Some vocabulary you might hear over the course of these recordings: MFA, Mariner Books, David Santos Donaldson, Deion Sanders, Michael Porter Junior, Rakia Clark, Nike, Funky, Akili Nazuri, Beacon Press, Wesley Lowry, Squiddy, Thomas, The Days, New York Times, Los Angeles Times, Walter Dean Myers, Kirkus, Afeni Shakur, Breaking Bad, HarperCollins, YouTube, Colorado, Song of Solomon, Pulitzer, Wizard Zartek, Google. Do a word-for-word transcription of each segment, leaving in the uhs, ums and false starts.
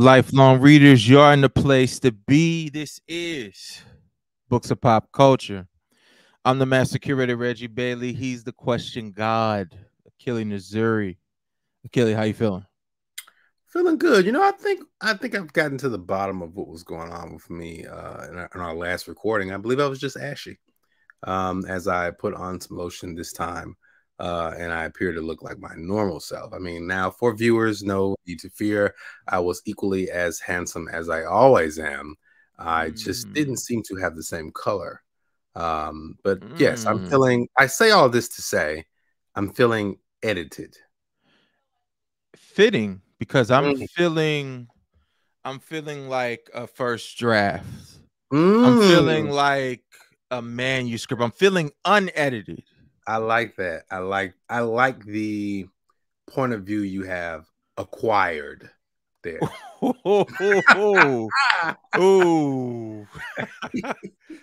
Lifelong readers, you're in the place to be. This is Books of Pop Culture. I'm the master curator, Reggie Bailey. He's the question god, Akili Nazuri. Akili, how you feeling? Feeling good. You know, I think I think I've gotten to the bottom of what was going on with me uh, in, our, in our last recording. I believe I was just ashy um, as I put on some lotion this time, Uh, and I appear to look like my normal self. I mean, now for viewers, no need to fear. I was equally as handsome as I always am. I mm. just didn't seem to have the same color. Um, but mm. yes, I'm feeling, I say all this to say, I'm feeling edited. Fitting, because I'm mm. feeling, I'm feeling like a first draft. Mm. I'm feeling like a manuscript. I'm feeling unedited. I like that. I like I like the point of view you have acquired there. Oh, oh,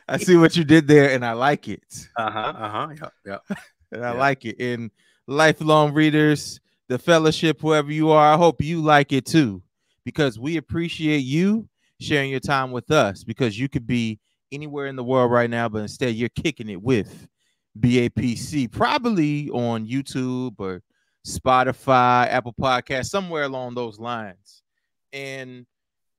I see what you did there, and I like it. Uh-huh. Uh-huh. Yep. Yep. And I yep. like it. And lifelong readers, the fellowship, whoever you are, I hope you like it too, because we appreciate you sharing your time with us, because you could be anywhere in the world right now, but instead you're kicking it with B A P C, probably on YouTube or Spotify, Apple Podcasts, somewhere along those lines. And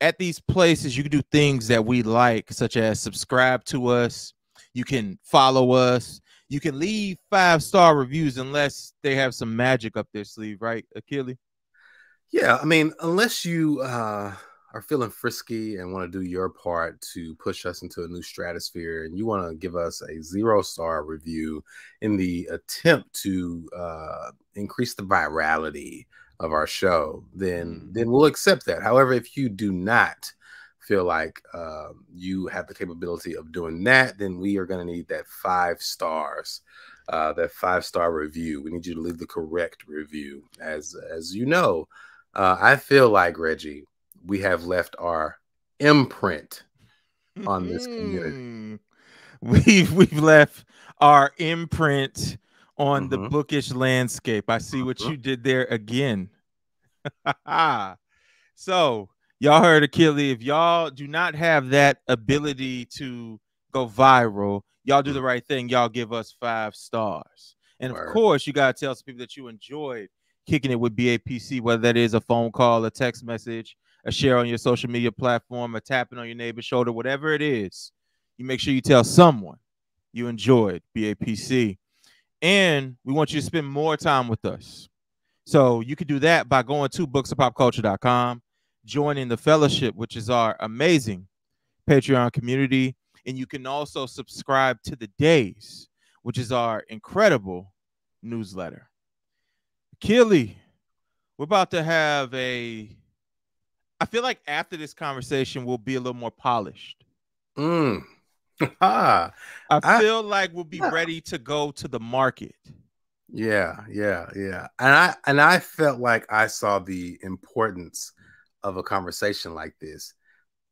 at these places, you can do things that we like, such as subscribe to us. You can follow us. You can leave five-star reviews unless they have some magic up their sleeve, right, Akili? Yeah, I mean, unless you uh, are feeling frisky and want to do your part to push us into a new stratosphere, and you want to give us a zero-star review in the attempt to uh, increase the virality of our show, then then we'll accept that. However, if you do not feel like uh, you have the capability of doing that, then we are going to need that five stars, uh, that five-star review. We need you to leave the correct review. As, as you know, uh, I feel like, Reggie, we have left our imprint on this community. We've we've left our imprint on mm-hmm. the bookish landscape. I see what mm-hmm. you did there again. So y'all heard Akili. If y'all do not have that ability to go viral, y'all do the right thing. Y'all give us five stars. And of Word. course, you got to tell some people that you enjoyed kicking it with B A P C, whether that is a phone call, a text message, a share on your social media platform, a tapping on your neighbor's shoulder, whatever it is, you make sure you tell someone you enjoyed B A P C. And we want you to spend more time with us. So you can do that by going to books of pop culture dot com, joining the fellowship, which is our amazing Patreon community. And you can also subscribe to The Days, which is our incredible newsletter. Akili, we're about to have a... I feel like after this conversation, we'll be a little more polished. Mm. I feel I, like we'll be yeah. ready to go to the market. Yeah, yeah, yeah. And I and I felt like I saw the importance of a conversation like this.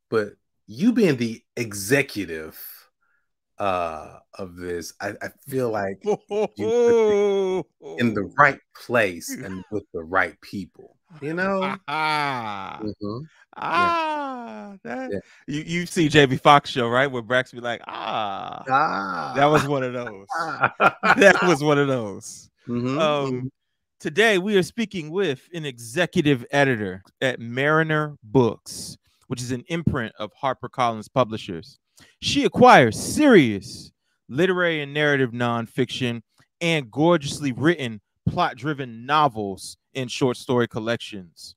But you being the executive uh, of this, I, I feel like you're in the right place and with the right people. You know, ah, mm-hmm. ah, yeah. that, yeah. you you see J B Fox show, right? Where Brax be like, ah, ah, that was one of those. that was one of those. Mm-hmm. Um, today we are speaking with an executive editor at Mariner Books, which is an imprint of HarperCollins Publishers. She acquires serious literary and narrative nonfiction and gorgeously written plot-driven novels and short story collections.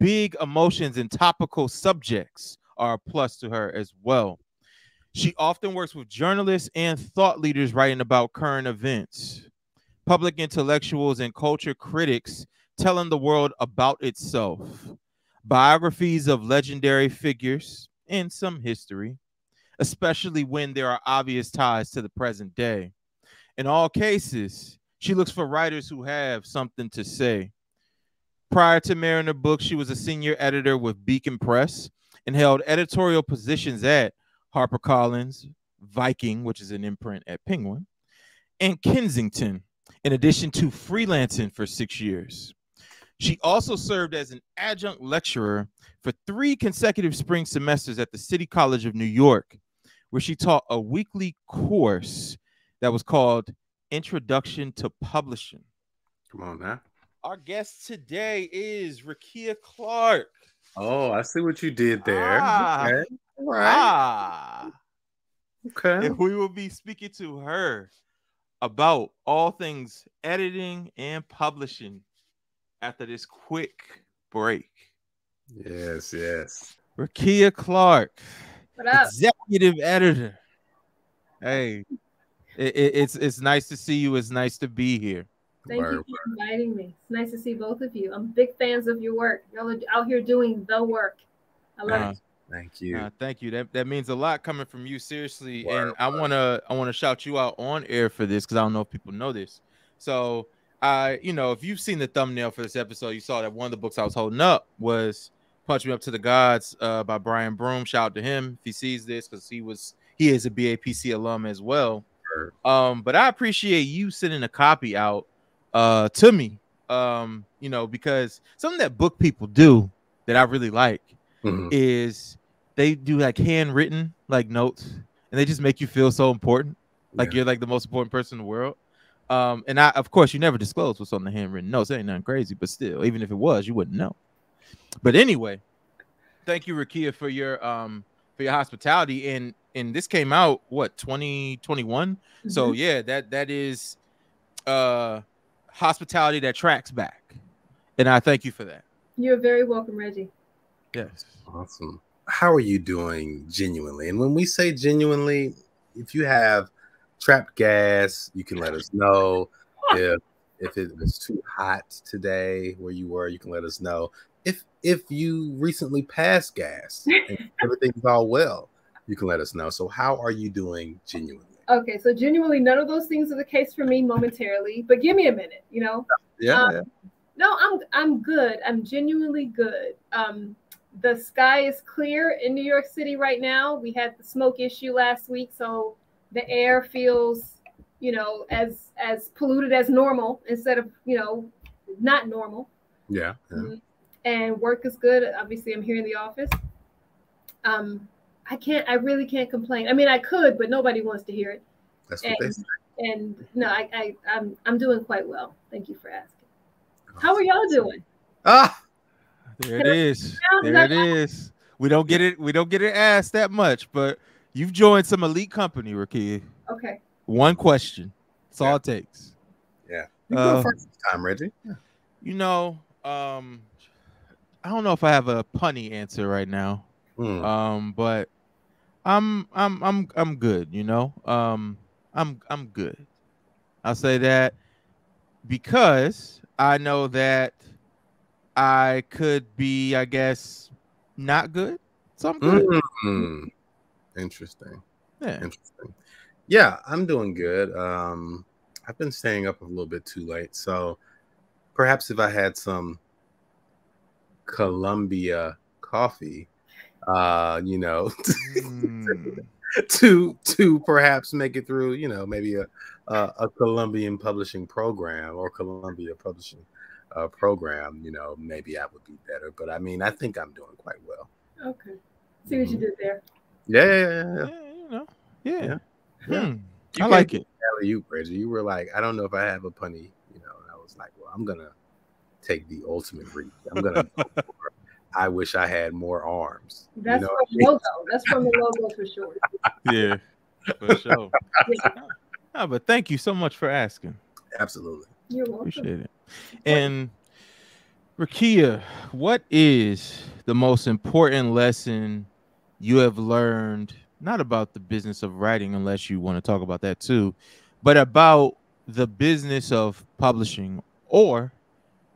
Big emotions and topical subjects are a plus to her as well. She often works with journalists and thought leaders writing about current events, public intellectuals and culture critics telling the world about itself, biographies of legendary figures, and some history, especially when there are obvious ties to the present day. In all cases, she looks for writers who have something to say. Prior to Mariner Books, she was a senior editor with Beacon Press and held editorial positions at HarperCollins, Viking, which is an imprint at Penguin, and Kensington, in addition to freelancing for six years. She also served as an adjunct lecturer for three consecutive spring semesters at the City College of New York, where she taught a weekly course that was called Introduction to Publishing. Come on now. Our guest today is Rakia Clark. Oh, I see what you did there. Ah, okay. Right. Ah. Okay. And we will be speaking to her about all things editing and publishing after this quick break. Yes, yes. Rakia Clark, what up? Executive editor. Hey, it, it, it's it's nice to see you. It's nice to be here. Thank word, you for word. inviting me. It's nice to see both of you. I'm big fans of your work. Y'all are out here doing the work. I love uh, it. Thank you. Uh, thank you. That that means a lot coming from you, seriously. Word, and word. I wanna I wanna shout you out on air for this because I don't know if people know this. So I, you know, if you've seen the thumbnail for this episode, you saw that one of the books I was holding up was Punch Me Up to the Gods uh, by Brian Broom. Shout out to him if he sees this, because he was he is a B A P C alum as well. Sure. Um, but I appreciate you sending a copy out uh, to me, um, you know, because something that book people do that I really like mm-hmm. is they do like handwritten like notes, and they just make you feel so important, like yeah. you're like the most important person in the world. Um, and I, of course, you never disclose what's on the handwritten notes. It ain't nothing crazy, but still, even if it was, you wouldn't know. But anyway, thank you, Rakia, for your um for your hospitality. And and this came out what twenty twenty-one. Mm-hmm. So yeah, that that is uh hospitality that tracks back, and I thank you for that. You're very welcome, Reggie. Yes, awesome. How are you doing, genuinely? And when we say genuinely, if you have trap gas, you can let us know. if if it was too hot today where you were, you can let us know. If if you recently passed gas and everything's all well, you can let us know. So how are you doing genuinely? Okay, so genuinely, none of those things are the case for me momentarily, but give me a minute, you know? Yeah. Um, yeah. No, I'm I'm good. I'm genuinely good. Um, the sky is clear in New York City right now. We had the smoke issue last week, so the air feels, you know, as as polluted as normal instead of, you know, not normal. Yeah. yeah. Mm-hmm. And work is good. Obviously, I'm here in the office. Um, I can't. I really can't complain. I mean, I could, but nobody wants to hear it. That's what and, they say. And no, I, I, I'm, I'm doing quite well. Thank you for asking. How are y'all doing? Ah, there it is. There it is. We don't get it. We don't get it asked that much, but. You've joined some elite company, Rakia. Okay. One question. That's yeah. all it takes. Yeah. You go uh, first time, Reggie. Yeah. You know, um, I don't know if I have a punny answer right now, mm. um, but I'm I'm I'm I'm good. You know, um, I'm I'm good. I'll say that because I know that I could be, I guess, not good. So I'm good. Mm-hmm. Interesting. Yeah. Interesting. Yeah, I'm doing good. Um, I've been staying up a little bit too late, so perhaps if I had some Colombia coffee, uh, you know, mm. to to perhaps make it through, you know, maybe a a, a Colombian publishing program or Colombia publishing uh, program, you know, maybe I would be better. But I mean, I think I'm doing quite well. Okay. See what mm. you did there. Yeah, yeah, yeah, yeah. yeah, you know, yeah. yeah. yeah. Hmm. I like it. You, Reggie, you were like, I don't know if I have a punny, you know. And I was like, well, I'm gonna take the ultimate reach. I'm gonna. Go for, I wish I had more arms. That's you know from the logo. That's from the logo for sure. Yeah, for sure. yeah. No, but thank you so much for asking. Absolutely, you're welcome. Appreciate it. And Rakia, what is the most important lesson you have learned, not about the business of writing, unless you want to talk about that too, but about the business of publishing? Or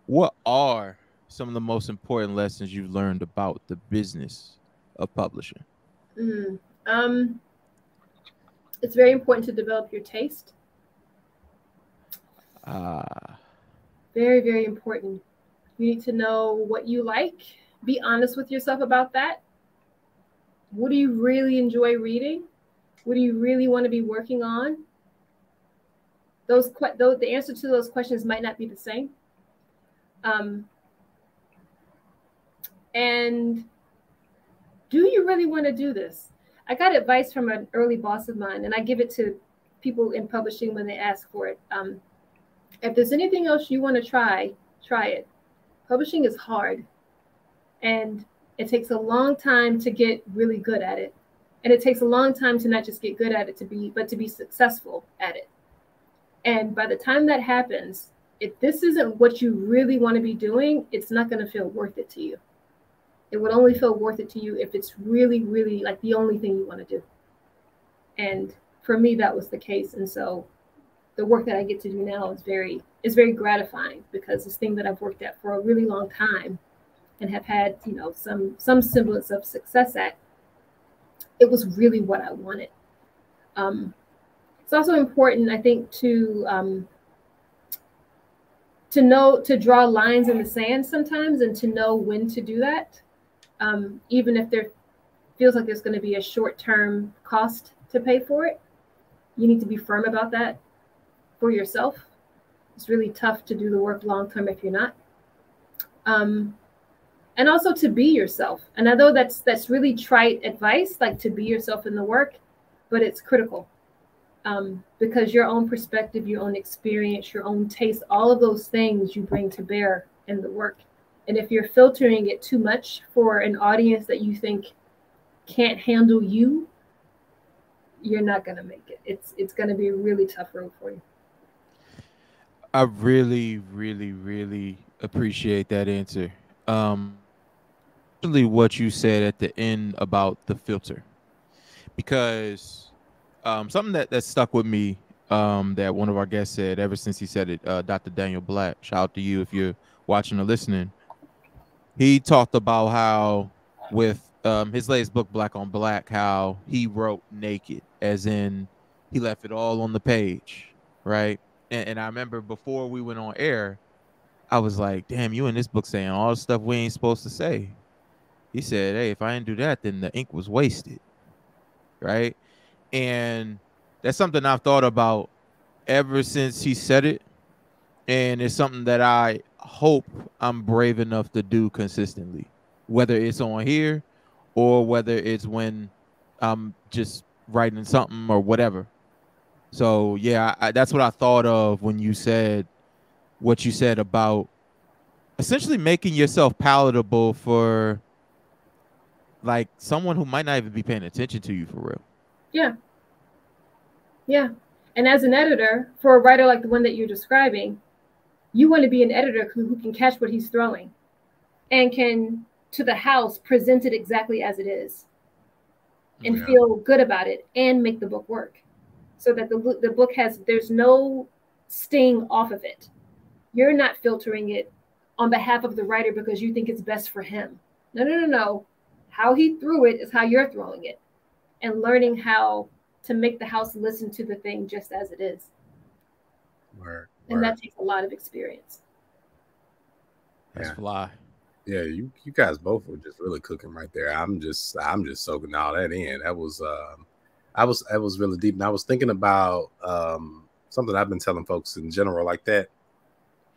what are some of the most important lessons you've learned about the business of publishing? Mm, um, it's very important to develop your taste. Ah. Very, very important. You need to know what you like. Be honest with yourself about that. What do you really enjoy reading? What do you really want to be working on? Those, those the answer to those questions might not be the same. Um, And do you really want to do this? I got advice from an early boss of mine, and I give it to people in publishing when they ask for it. Um, if there's anything else you want to try, try it. Publishing is hard, and it takes a long time to get really good at it. And it takes a long time to not just get good at it, to be, but to be successful at it. And by the time that happens, if this isn't what you really want to be doing, it's not going to feel worth it to you. It would only feel worth it to you if it's really, really like the only thing you want to do. And for me, that was the case. And so the work that I get to do now is very, is very gratifying, because this thing that I've worked at for a really long time and have had, you know, some, some semblance of success at, it was really what I wanted. Um, it's also important, I think, to, um, to know, to draw lines in the sand sometimes, and to know when to do that, um, even if there feels like there's going to be a short-term cost to pay for it. You need to be firm about that for yourself. It's really tough to do the work long-term if you're not. Um, and also to be yourself. And I know that's, that's really trite advice, like to be yourself in the work, but it's critical. Um, because your own perspective, your own experience, your own taste, all of those things you bring to bear in the work. And if you're filtering it too much for an audience that you think can't handle you, you're not going to make it. It's, it's going to be a really tough road for you. I really, really, really appreciate that answer. Um, especially what you said at the end about the filter, because Um, something that, that stuck with me um, that one of our guests said ever since he said it, uh, Doctor Daniel Black, shout out to you if you're watching or listening. He talked about how with um, his latest book, Black on Black, how he wrote naked, as in he left it all on the page, right? And, and I remember before we went on air, I was like, damn, you in this book saying all the stuff we ain't supposed to say. He said, hey, if I didn't do that, then the ink was wasted, right? And that's something I've thought about ever since he said it. And it's something that I hope I'm brave enough to do consistently, whether it's on here or whether it's when I'm just writing something or whatever. So, yeah, I, that's what I thought of when you said what you said about essentially making yourself palatable for, like, someone who might not even be paying attention to you for real. Yeah. Yeah. And as an editor, for a writer like the one that you're describing, you want to be an editor who, who can catch what he's throwing and can, to the house, present it exactly as it is and yeah. feel good about it and make the book work so that the, the book has, there's no sting off of it. You're not filtering it on behalf of the writer because you think it's best for him. No, no, no, no. How he threw it is how you're throwing it. And learning how to make the house listen to the thing just as it is. Word, and word. That takes a lot of experience. That's yeah. fly. Yeah, you you guys both were just really cooking right there. I'm just I'm just soaking all that in. That was um, I was that was really deep, and I was thinking about um, something I've been telling folks in general, like that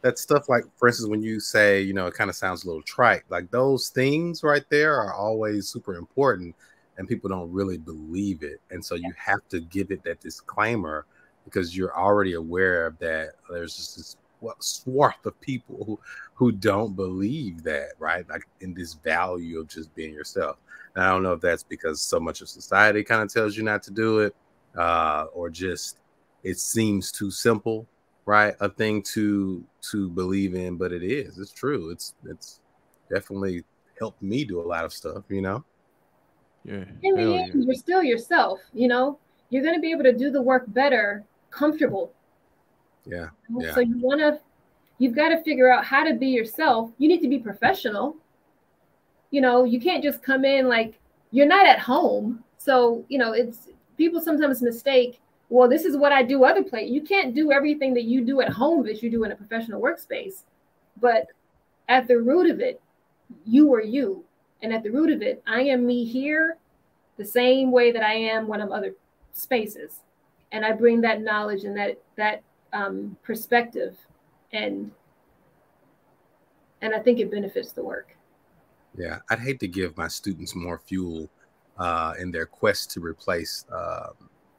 that stuff. Like for instance, when you say, you know, it kind of sounds a little trite. Like those things right there are always super important. And people don't really believe it. And so you have to give it that disclaimer because you're already aware of that. There's just this swath of people who, who don't believe that, right? Like in this value of just being yourself. And I don't know if that's because so much of society kind of tells you not to do it uh, or just it seems too simple, right? A thing to to believe in, but it is. It's true. It's, it's definitely helped me do a lot of stuff, you know? Yeah, in the end, yeah. You're still yourself, you know, you're going to be able to do the work better, comfortable. Yeah. yeah. So you want to, you've got to figure out how to be yourself. You need to be professional. You know, you can't just come in like you're not at home. So, you know, it's people sometimes mistake. Well, this is what I do other place. You can't do everything that you do at home that you do in a professional workspace. But at the root of it, you are you. And at the root of it, I am me here the same way that I am when I'm other spaces. And I bring that knowledge and that that um, perspective. And and I think it benefits the work. Yeah, I'd hate to give my students more fuel uh, in their quest to replace uh,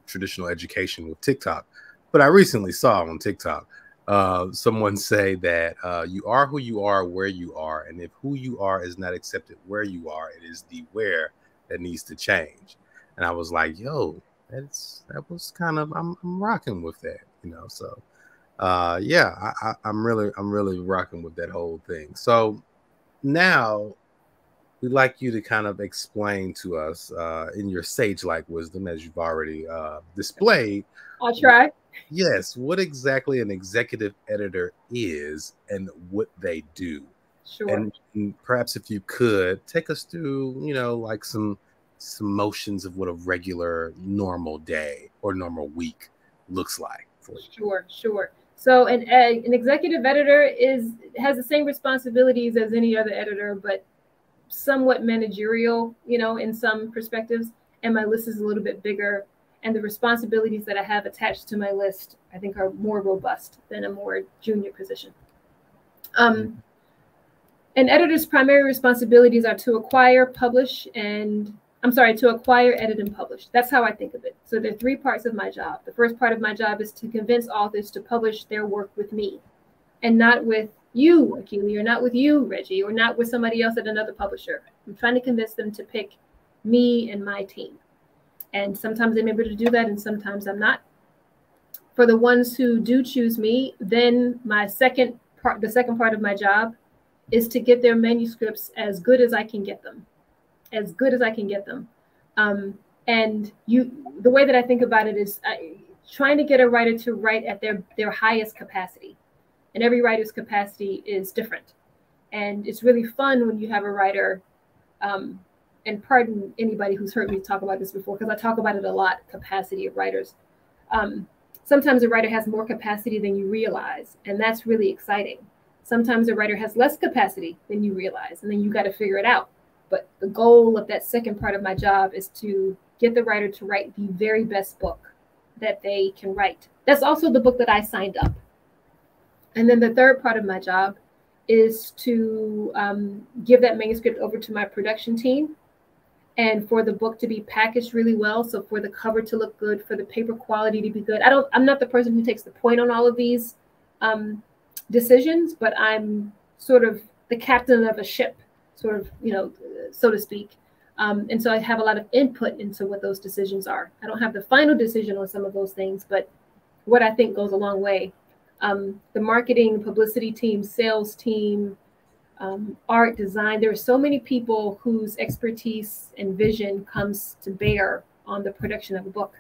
traditional education with TikTok. But I recently saw on TikTok uh, someone say that uh, you are who you are, where you are. And if who you are is not accepted where you are, it is the where that needs to change. And I was like, yo, that's that was kind of I'm, I'm rocking with that, you know, so. Uh, yeah, I, I, I'm really, I'm really rocking with that whole thing. So now we'd like you to kind of explain to us uh, in your sage-like wisdom, as you've already uh, displayed. I'll try. Yes. What exactly an executive editor is and what they do. Sure. And perhaps if you could take us through, you know, like some, some motions of what a regular normal day or normal week looks like for you. Sure, sure. So an, an executive editor is has the same responsibilities as any other editor, but somewhat managerial, you know, in some perspectives. And my list is a little bit bigger. And the responsibilities that I have attached to my list, I think, are more robust than a more junior position. Um, an editor's primary responsibilities are to acquire, publish, and I'm sorry, to acquire, edit, and publish. That's how I think of it. So there are three parts of my job. The first part of my job is to convince authors to publish their work with me and not with you, Akili, or not with you, Reggie, or not with somebody else at another publisher. I'm trying to convince them to pick me and my team. And sometimes I'm able to do that, and sometimes I'm not. For the ones who do choose me, then my second part, the second part of my job is to get their manuscripts as good as I can get them. as good as I can get them. Um, and you, the way that I think about it is I, trying to get a writer to write at their, their highest capacity. And every writer's capacity is different. And it's really fun when you have a writer, um, and pardon anybody who's heard me talk about this before, because I talk about it a lot, capacity of writers. Um, sometimes a writer has more capacity than you realize, and that's really exciting. Sometimes a writer has less capacity than you realize, and then you got to figure it out. But the goal of that second part of my job is to get the writer to write the very best book that they can write. That's also the book that I signed up. And then the third part of my job is to um, give that manuscript over to my production team and for the book to be packaged really well. So for the cover to look good, for the paper quality to be good. I don't, I'm not the person who takes the point on all of these um, decisions, but I'm sort of the captain of a ship, sort of, you know, so to speak. Um, and so I have a lot of input into what those decisions are. I don't have the final decision on some of those things, but what I think goes a long way. Um, the marketing, publicity team, sales team, um, art, design, there are so many people whose expertise and vision comes to bear on the production of a book.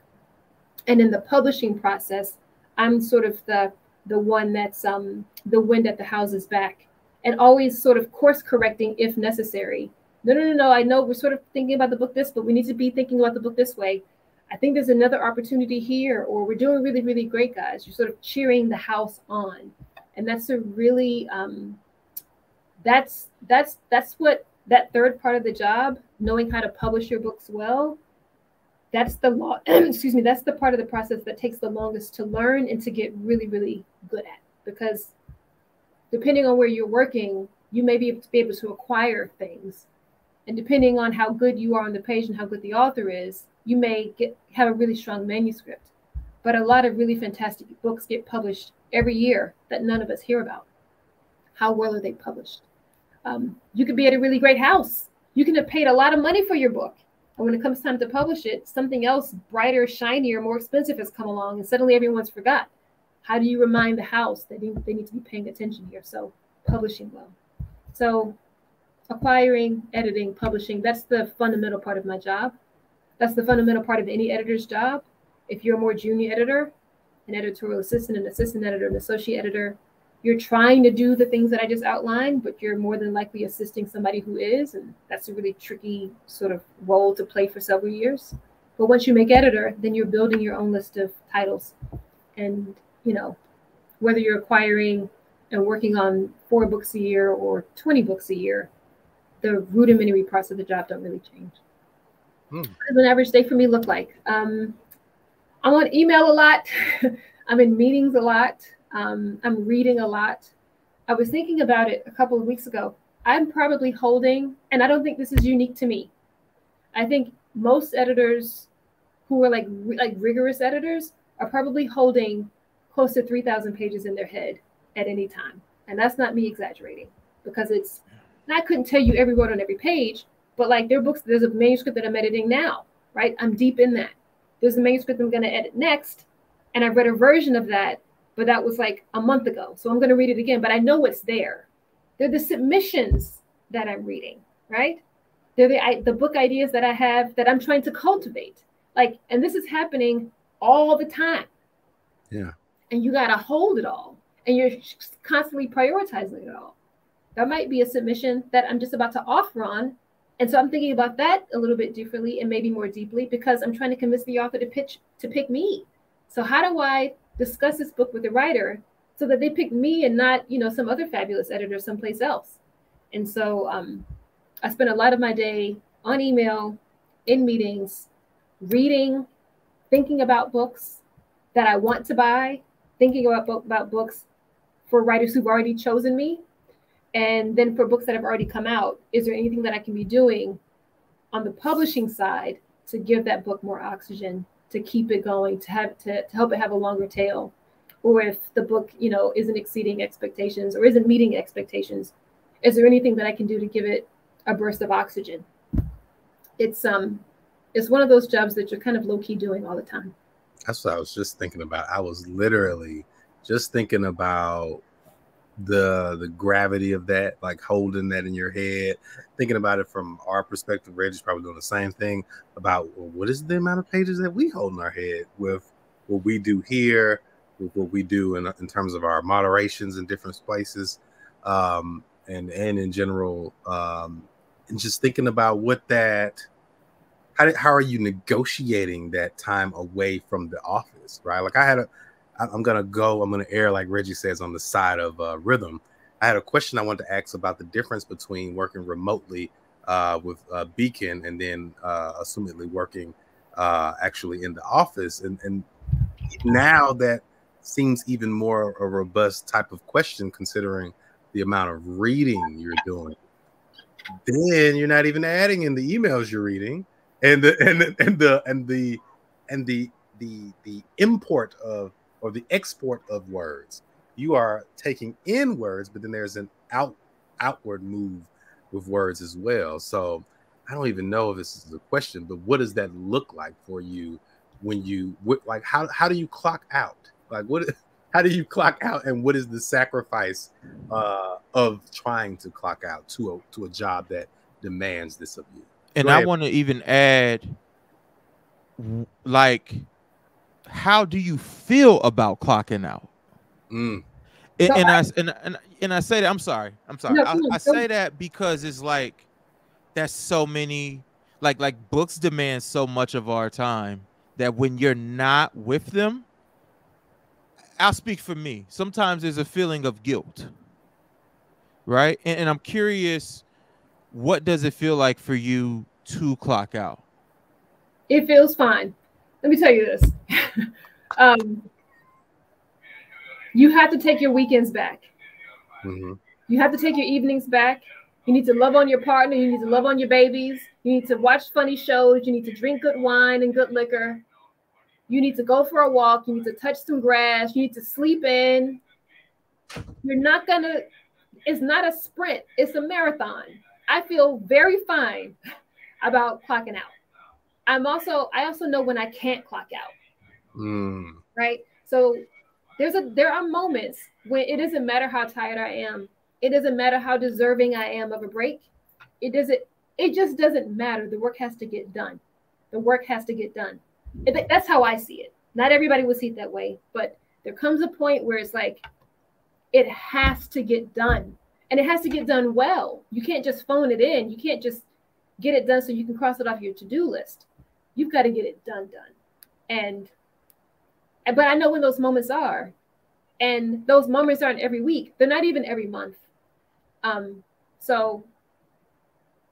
And in the publishing process, I'm sort of the, the one that's um, the wind at the house's back, and always sort of course correcting if necessary. No, no, no, no, I know we're sort of thinking about the book this, but we need to be thinking about the book this way. I think there's another opportunity here, or we're doing really, really great, guys. You're sort of cheering the house on. And that's a really, um, that's, that's, that's what that third part of the job, knowing how to publish your books well, that's the law, excuse me, that's the part of the process that takes the longest to learn and to get really, really good at, because depending on where you're working, you may be able to acquire things. And depending on how good you are on the page and how good the author is, you may get, have a really strong manuscript. But a lot of really fantastic books get published every year that none of us hear about. How well are they published? Um, you could be at a really great house. You can have paid a lot of money for your book. And when it comes time to publish it, something else brighter, shinier, more expensive has come along, and suddenly everyone's forgot. How do you remind the house that they, they need to be paying attention here? So publishing well. So acquiring, editing, publishing, that's the fundamental part of my job. That's the fundamental part of any editor's job. If you're a more junior editor, an editorial assistant, an assistant editor, an associate editor, you're trying to do the things that I just outlined, but you're more than likely assisting somebody who is, and that's a really tricky sort of role to play for several years. But once you make editor, then you're building your own list of titles. And you know, whether you're acquiring and working on four books a year or twenty books a year, the rudimentary parts of the job don't really change. Hmm. What does an average day for me look like? Um, I'm on email a lot. I'm in meetings a lot. Um, I'm reading a lot. I was thinking about it a couple of weeks ago. I'm probably holding, and I don't think this is unique to me. I think most editors who are like like rigorous editors are probably holding close to three thousand pages in their head at any time. And that's not me exaggerating, because it's, and I couldn't tell you every word on every page, but like there are books, there's a manuscript that I'm editing now, right? I'm deep in that. There's a manuscript I'm gonna edit next. And I read a version of that, but that was like a month ago. So I'm gonna read it again, but I know it's there. They're the submissions that I'm reading, right? They're the, I, the book ideas that I have that I'm trying to cultivate. Like, and this is happening all the time. Yeah. And you gotta hold it all. And you're constantly prioritizing it all. That might be a submission that I'm just about to offer on. And so I'm thinking about that a little bit differently and maybe more deeply, because I'm trying to convince the author to pitch, to pick me. So how do I discuss this book with the writer so that they pick me and not, you know, some other fabulous editor someplace else? And so um, I spend a lot of my day on email, in meetings, reading, thinking about books that I want to buy, thinking about, about books for writers who've already chosen me. And then for books that have already come out, is there anything that I can be doing on the publishing side to give that book more oxygen, to keep it going, to have to, to help it have a longer tail? Or if the book, you know, isn't exceeding expectations or isn't meeting expectations, is there anything that I can do to give it a burst of oxygen? It's um, it's one of those jobs that you're kind of low-key doing all the time. That's what I was just thinking about. I was literally just thinking about the the gravity of that, like holding that in your head, thinking about it from our perspective. Reggie's probably doing the same thing about, well, what is the amount of pages that we hold in our head with what we do here, with what we do in, in terms of our moderations in different places, um and and in general, um and just thinking about what that, how, did, how are you negotiating that time away from the office, right? Like I had a I'm going to go, I'm going to err, like Reggie says, on the side of uh, rhythm. I had a question I wanted to ask about the difference between working remotely uh, with uh, Beacon and then uh, assumedly working uh, actually in the office. And, and now that seems even more a robust type of question, considering the amount of reading you're doing. Then you're not even adding in the emails you're reading and the, and the, and the, and the, and the, the, the import of, or the export of words. You are taking in words, but then there's an out outward move with words as well. So I don't even know if this is a question, but what does that look like for you when you, what, like, how, how do you clock out? Like, what, how do you clock out, and what is the sacrifice uh, of trying to clock out to a, to a job that demands this of you? And I want to even add, like, how do you feel about clocking out? Mm. And, and I and, and and I say that, I'm sorry, I'm sorry. No, I, no, I say no. that because it's like that's so many, like like books demand so much of our time that when you're not with them, I'll speak for me. Sometimes there's a feeling of guilt, right? And, and I'm curious, what does it feel like for you to clock out? It feels fine. Let me tell you this. um, you have to take your weekends back. Mm-hmm. You have to take your evenings back. You need to love on your partner. You need to love on your babies. You need to watch funny shows. You need to drink good wine and good liquor. You need to go for a walk. You need to touch some grass. You need to sleep in. You're not gonna, it's not a sprint. It's a marathon. I feel very fine about clocking out. I'm also, I also know when I can't clock out, mm. right? So there's a, there are moments when it doesn't matter how tired I am. It doesn't matter how deserving I am of a break. It doesn't, it just doesn't matter. The work has to get done. The work has to get done. It, that's how I see it. Not everybody will see it that way, but there comes a point where it's like, it has to get done, and it has to get done well. You can't just phone it in. You can't just get it done so you can cross it off your to-do list. You've got to get it done, done. And, but I know when those moments are, and those moments aren't every week. They're not even every month. Um, so,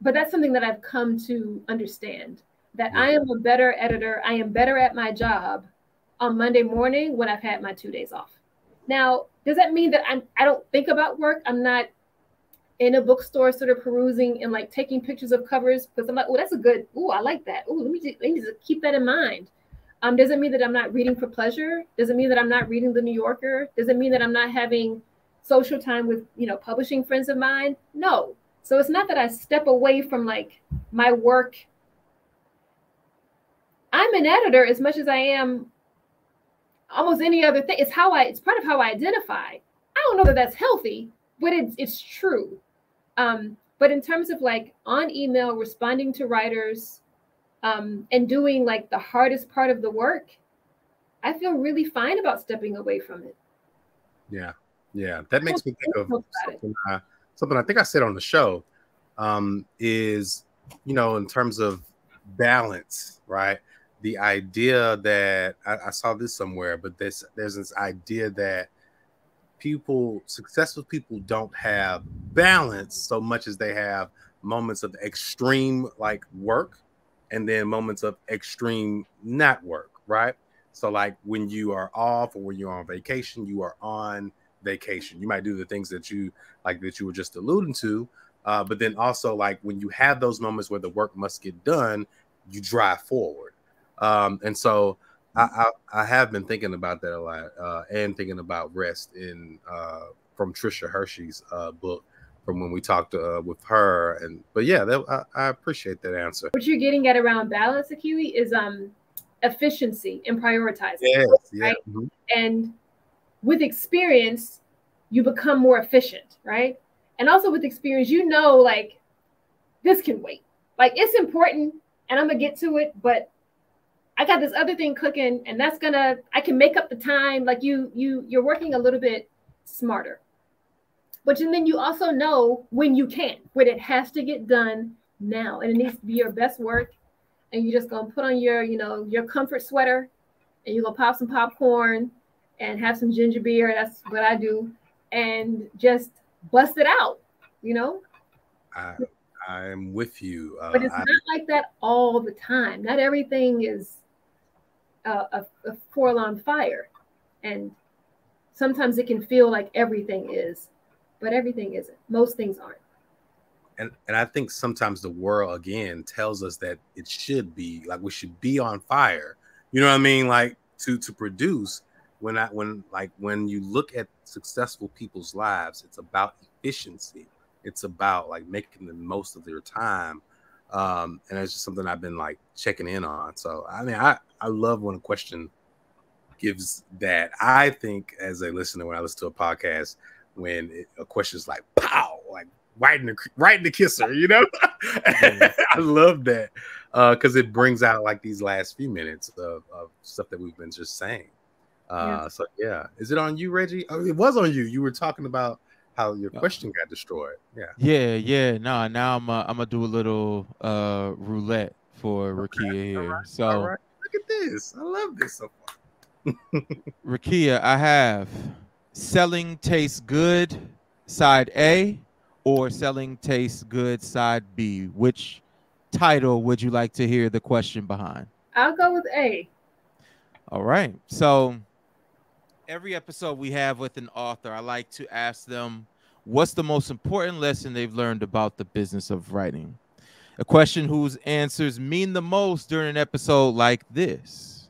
but that's something that I've come to understand, that I am a better editor. I am better at my job on Monday morning when I've had my two days off. Now, does that mean that I'm, I don't think about work? I'm not, in a bookstore, sort of perusing and like taking pictures of covers, because I'm like, oh, that's a good, oh, I like that. Oh, let me, just, let me just keep that in mind. Um, doesn't mean that I'm not reading for pleasure. Doesn't mean that I'm not reading The New Yorker. Doesn't mean that I'm not having social time with, you know, publishing friends of mine. No. So it's not that I step away from like my work. I'm an editor as much as I am almost any other thing. It's how I, it's part of how I identify. I don't know that that's healthy, but it's, it's true. Um, but in terms of like on email, responding to writers, um, and doing like the hardest part of the work, I feel really fine about stepping away from it. Yeah. Yeah. That makes me think of something I, something I think I said on the show, um, is, you know, in terms of balance, right? The idea that I, I saw this somewhere, but this, there's this idea that people, successful people, don't have balance so much as they have moments of extreme like work and then moments of extreme not work, right? So like when you are off or when you're on vacation, you are on vacation. You might do the things that you like that you were just alluding to, uh, but then also like when you have those moments where the work must get done, you drive forward. Um, and so I, I, I have been thinking about that a lot, uh, and thinking about rest in uh, from Trisha Hershey's uh, book from when we talked uh, with her. And but yeah, that, I, I appreciate that answer. What you're getting at around balance, Akili, is um, efficiency and prioritizing. Yes, yeah. Right? Mm-hmm. And with experience, you become more efficient, right? And also with experience, you know, like this can wait. Like it's important, and I'm gonna get to it, but I got this other thing cooking, and that's gonna, I can make up the time. Like you, you, you're working a little bit smarter, but and then you also know when you can, when it has to get done now, and it needs to be your best work. And you're just gonna put on your, you know, your comfort sweater, and you're gonna pop some popcorn and have some ginger beer. That's what I do, and just bust it out, you know. I I'm with you, uh, but it's I, not like that all the time. Not everything is A, a forlorn fire, and sometimes it can feel like everything is, but everything isn't. Most things aren't. And and I think sometimes the world again tells us that it should be like we should be on fire. You know what I mean? Like to to produce. When I when like when you look at successful people's lives, it's about efficiency. It's about like making the most of their time. Um, and it's just something I've been like checking in on. So, I mean, I, I love when a question gives that. I think as a listener, when I listen to a podcast, when it, a question is like, pow, like right in the, right in the kisser, you know, I love that. Uh, cause it brings out like these last few minutes of, of stuff that we've been just saying. Uh, yeah. So yeah. Is it on you, Reggie? Oh, it was on you. You were talking about how your question got destroyed. Yeah. Yeah. Yeah. No. Nah, now I'm. Uh, I'm gonna do a little uh, roulette for Rakia okay, here. Right, so right. Look at this. I love this so far. Rakia, I have selling tastes good side A or selling tastes good side B. Which title would you like to hear the question behind? I'll go with A. All right. So every episode we have with an author, I like to ask them what's the most important lesson they've learned about the business of writing. A question whose answers mean the most during an episode like this.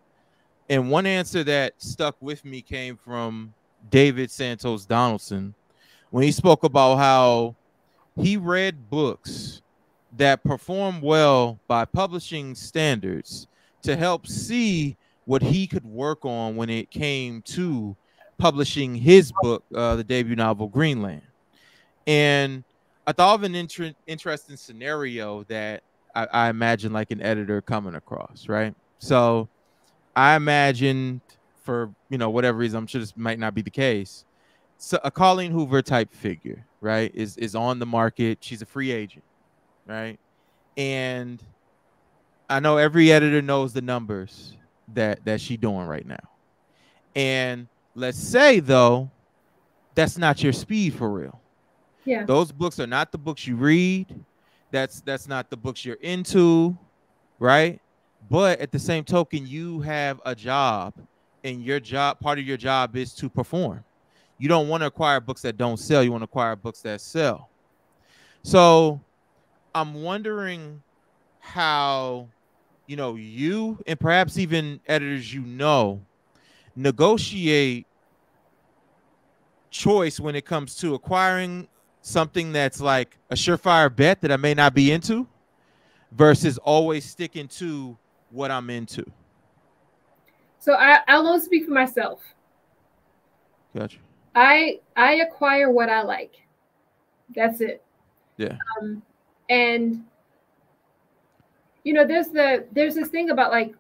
And one answer that stuck with me came from David Santos Donaldson when he spoke about how he read books that perform well by publishing standards to help see what he could work on when it came to publishing his book, uh, the debut novel Greenland. And I thought of an inter interesting scenario that I, I imagine like an editor coming across, right? So I imagined for, you know, whatever reason, I'm sure this might not be the case. So a Colleen Hoover type figure, right, is, is on the market. She's a free agent, right? And I know every editor knows the numbers that that she doing right now. And let's say though that's not your speed for real. Yeah, those books are not the books you read. That's that's not the books you're into, right? But at the same token, you have a job, and your job, part of your job is to perform. You don't want to acquire books that don't sell. You want to acquire books that sell. So I'm wondering how, you know, you and perhaps even editors, you know, negotiate choice when it comes to acquiring something that's like a surefire bet that I may not be into versus always sticking to what I'm into. So I, I'll only speak for myself. Gotcha. I I acquire what I like. That's it. Yeah. Um, and you know, there's the there's this thing about, like,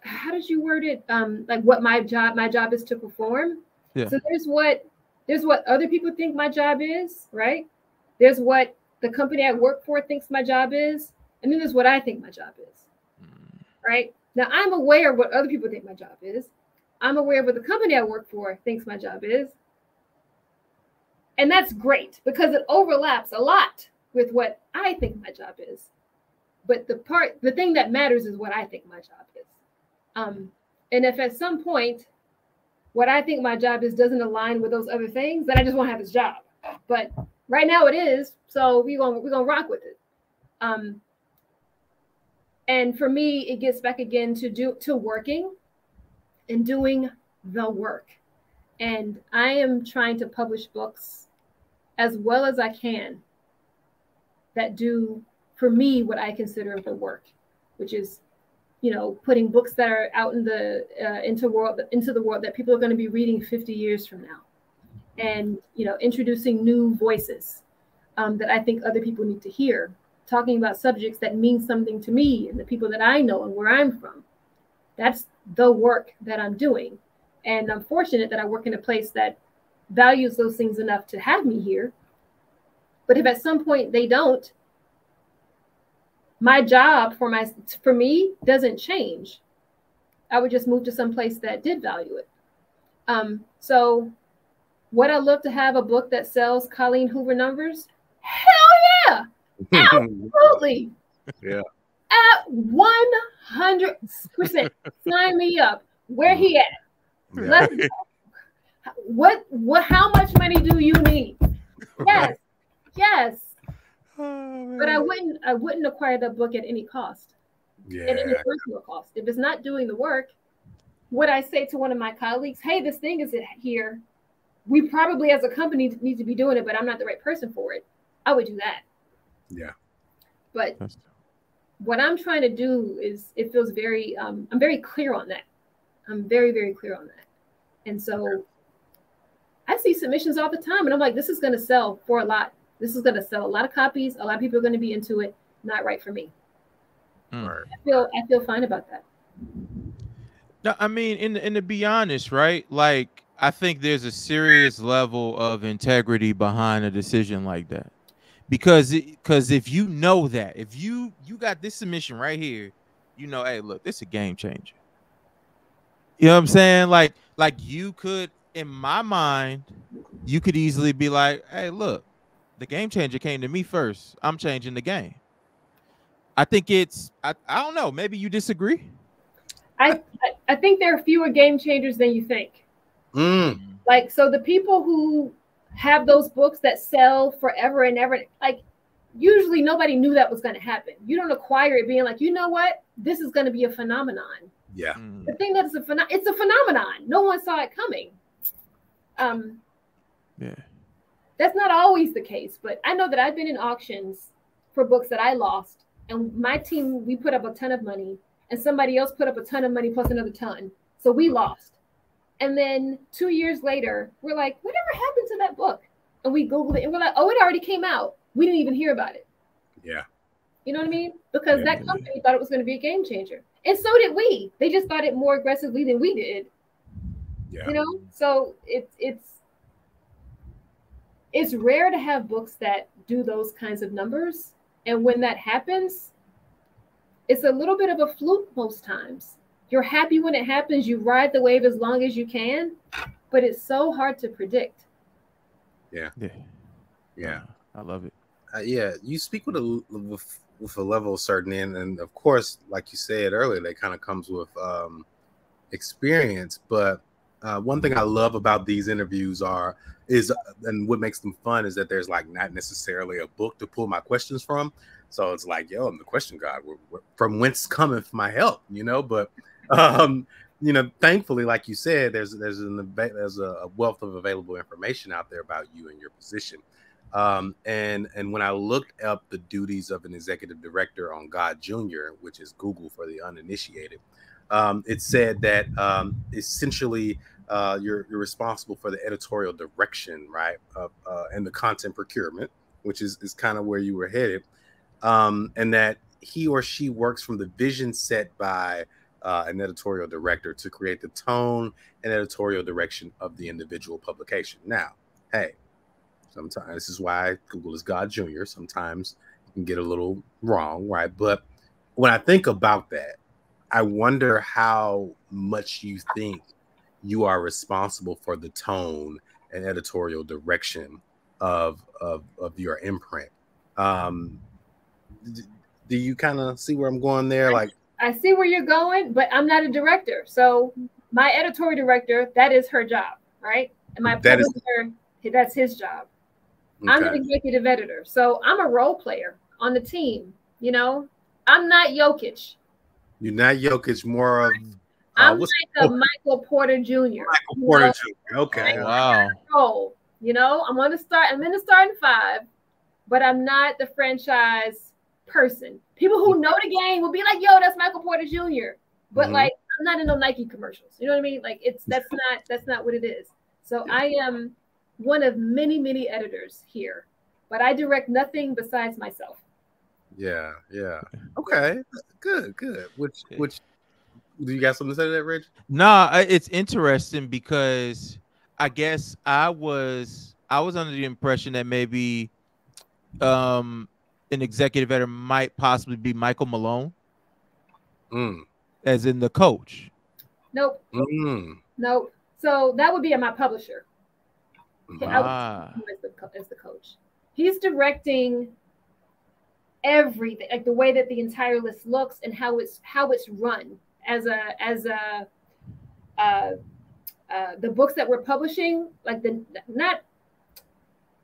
how did you word it? Um, like what my job my job is to perform. Yeah. So there's what there's what other people think my job is, right? There's what the company I work for thinks my job is, and then there's what I think my job is, mm. right? Now, I'm aware of what other people think my job is. I'm aware of what the company I work for thinks my job is. And that's great because it overlaps a lot with what I think my job is. But the part, the thing that matters is what I think my job is. Um, and if at some point what I think my job is doesn't align with those other things, then I just won't have this job. But right now it is, so we're gonna, we're gonna rock with it. Um, And for me, it gets back again to do to working and doing the work. And I am trying to publish books as well as I can that do, for me, what I consider the work, which is, you know, putting books that are out in the uh, into world into the world that people are going to be reading fifty years from now, and, you know, introducing new voices um, that I think other people need to hear, talking about subjects that mean something to me and the people that I know and where I'm from. That's the work that I'm doing. And I'm fortunate that I work in a place that values those things enough to have me here. But if at some point they don't, my job for my for me doesn't change. I would just move to some place that did value it. Um, so would I love to have a book that sells Colleen Hoover numbers? Hell yeah! Absolutely. Yeah. At one hundred percent. Sign me up. Where he at? Yeah. Let's go. What, what, how much money do you need? Yes. Yes. Oh, but I wouldn't, I wouldn't acquire the book at any cost. Yeah. At any personal cost. If it's not doing the work, would I say to one of my colleagues, hey, this thing is here. We probably as a company need to be doing it, but I'm not the right person for it. I would do that. Yeah, but what I'm trying to do is, it feels very, um, I'm very clear on that. I'm very, very clear on that. And so I see submissions all the time and I'm like, this is going to sell for a lot. This is going to sell a lot of copies. A lot of people are going to be into it. Not right for me. All right. I feel, I feel fine about that. No, I mean, and, and to be honest, right? Like, I think there's a serious level of integrity behind a decision like that. Because because if you know that, if you you got this submission right here, you know, hey, look, this is a game changer. You know what I'm saying? Like, like you could, in my mind, you could easily be like, hey, look, the game changer came to me first. I'm changing the game. I think it's, I, I don't know, maybe you disagree? I, I think there are fewer game changers than you think. Mm. Like, so the people who have those books that sell forever and ever, like, usually nobody knew that was going to happen. You don't acquire it being like, you know what, this is going to be a phenomenon. Yeah. Mm. The thing that's a phenom it's a phenomenon. No one saw it coming. Um, yeah. That's not always the case, but I know that I've been in auctions for books that I lost, and my team, we put up a ton of money, and somebody else put up a ton of money plus another ton, so we lost. And then two years later, we're like, whatever happened to that book? And we Googled it and we're like, oh, it already came out. We didn't even hear about it. Yeah. You know what I mean? Because yeah, that company yeah. thought it was going to be a game changer. And so did we. They just thought it more aggressively than we did. Yeah. You know? So it's it's it's rare to have books that do those kinds of numbers. And when that happens, it's a little bit of a fluke most times. You're happy when it happens. You ride the wave as long as you can, but it's so hard to predict. Yeah, yeah, yeah. I love it. Uh, yeah, you speak with a with, with a level of certainty, and, and of course, like you said earlier, that kind of comes with um, experience. But Uh, one thing I love about these interviews are is and what makes them fun is that there's like not necessarily a book to pull my questions from. So it's like, yo, I'm the question god. We're, we're, from whence cometh my help, you know? But, um, you know, thankfully, like you said, there's there's an there's a wealth of available information out there about you and your position. Um, and and when I looked up the duties of an executive director on God Junior, which is Google for the uninitiated, um, it said that um, essentially uh, you're, you're responsible for the editorial direction, right, of, uh, and the content procurement, which is, is kind of where you were headed, um, and that he or she works from the vision set by uh, an editorial director to create the tone and editorial direction of the individual publication. Now, hey. Sometimes this is why Google is God Junior. Sometimes you can get a little wrong, right? But when I think about that, I wonder how much you think you are responsible for the tone and editorial direction of of, of your imprint. Um, do you kind of see where I'm going there? Like, I see where you're going, but I'm not a director, so my editorial director, that is her job, right? And my publisher, that's his job. Okay. I'm an executive editor, so I'm a role player on the team. You know, I'm not Jokic. You're not Jokic, more of. Uh, I'm like a Michael Porter Junior Michael Porter Junior Okay, wow. Role, you know, I'm on the start. I'm in the starting five, but I'm not the franchise person. People who know the game will be like, "Yo, that's Michael Porter Junior" But mm-hmm. like, I'm not in no Nike commercials. You know what I mean? Like, it's that's not that's not what it is. So I am one of many, many editors here, but I direct nothing besides myself. Yeah, yeah. Okay, good, good. Which, which, do you got something to say to that, Rich? Nah, it's interesting because I guess I was, I was under the impression that maybe um, an executive editor might possibly be Michael Malone, mm. as in the coach. Nope. Mm. Nope. So that would be at my publisher. Ah. As, the, as the coach, he's directing everything, like the way that the entire list looks and how it's how it's run as a as a uh, uh, the books that we're publishing. Like the not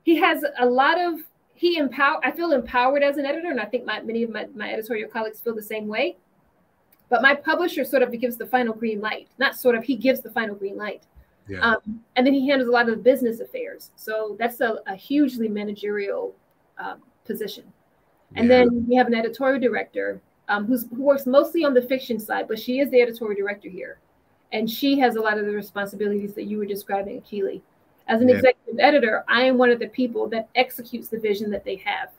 he has a lot of he empower. I feel empowered as an editor, and I think my many of my, my editorial colleagues feel the same way. But my publisher sort of gives the final green light. Not sort of, he gives the final green light. Yeah. Um, and then he handles a lot of the business affairs. So that's a, a hugely managerial um, position. And yeah. then we have an editorial director um, who's, who works mostly on the fiction side, but she is the editorial director here. And she has a lot of the responsibilities that you were describing, Akili. As an yeah. executive editor, I am one of the people that executes the vision that they have.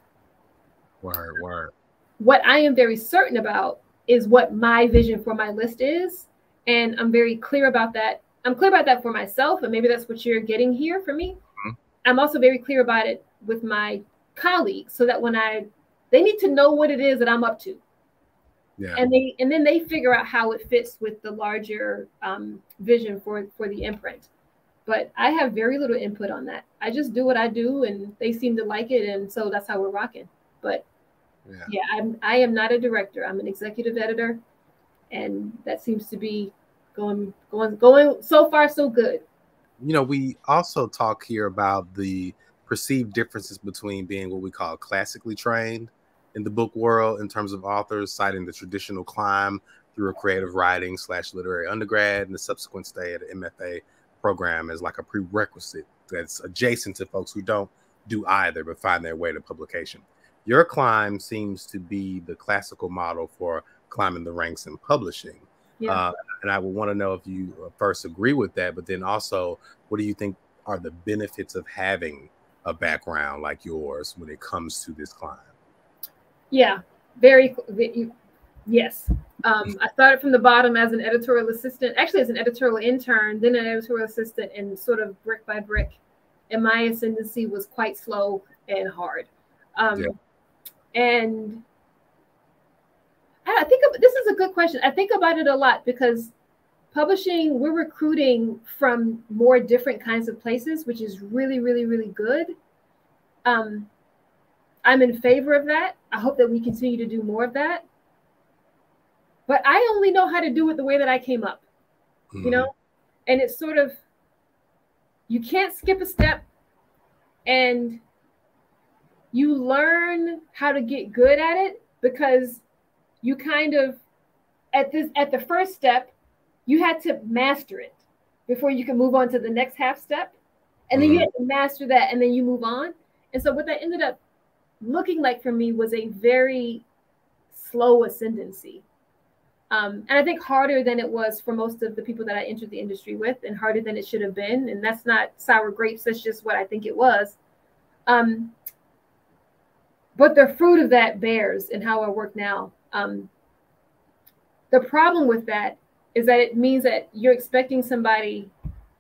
Word, word. What I am very certain about is what my vision for my list is. And I'm very clear about that. I'm clear about that for myself, and maybe that's what you're getting here from me. Mm-hmm. I'm also very clear about it with my colleagues, so that when I, they need to know what it is that I'm up to, yeah. and they and then they figure out how it fits with the larger um, vision for for the imprint. But I have very little input on that. I just do what I do, and they seem to like it, and so that's how we're rocking. But yeah, yeah I'm I am not a director. I'm an executive editor, and that seems to be. Going, going, going. So far, so good. You know, we also talk here about the perceived differences between being what we call classically trained in the book world in terms of authors, citing the traditional climb through a creative writing slash literary undergrad and the subsequent stay at an M F A program as like a prerequisite that's adjacent to folks who don't do either but find their way to publication. Your climb seems to be the classical model for climbing the ranks in publishing. Yeah. Uh, and I would want to know if you first agree with that, but then also, what do you think are the benefits of having a background like yours when it comes to this climb? Yeah, very. Yes. Um, I started from the bottom as an editorial assistant, actually as an editorial intern, then an editorial assistant, and sort of brick by brick. And my ascendancy was quite slow and hard. Um, yeah. And I think of, this is a good question. I think about it a lot because publishing, we're recruiting from more different kinds of places, which is really, really, really good. Um, I'm in favor of that. I hope that we continue to do more of that. But I only know how to do it the way that I came up. Mm-hmm. You know, And it's sort of, you can't skip a step, and you learn how to get good at it, because you kind of, at this, at the first step, you had to master it before you can move on to the next half step. And then you had to master that, and then you move on. And so what that ended up looking like for me was a very slow ascendancy. Um, and I think harder than it was for most of the people that I entered the industry with, and harder than it should have been. And that's not sour grapes. That's just what I think it was. Um, but the fruit of that bears in how I work now. Um, the problem with that is that it means that you're expecting somebody,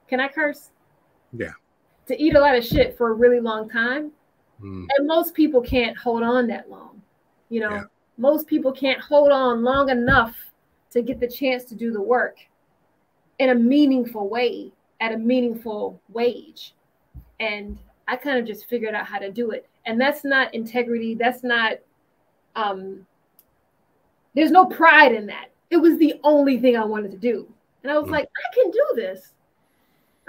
can I curse? Yeah. To eat a lot of shit for a really long time. Mm. And most people can't hold on that long. You know, yeah. Most people can't hold on long enough to get the chance to do the work in a meaningful way at a meaningful wage. And I kind of just figured out how to do it. And that's not integrity. That's not, um, there's no pride in that. It was the only thing I wanted to do. And I was mm. like, I can do this.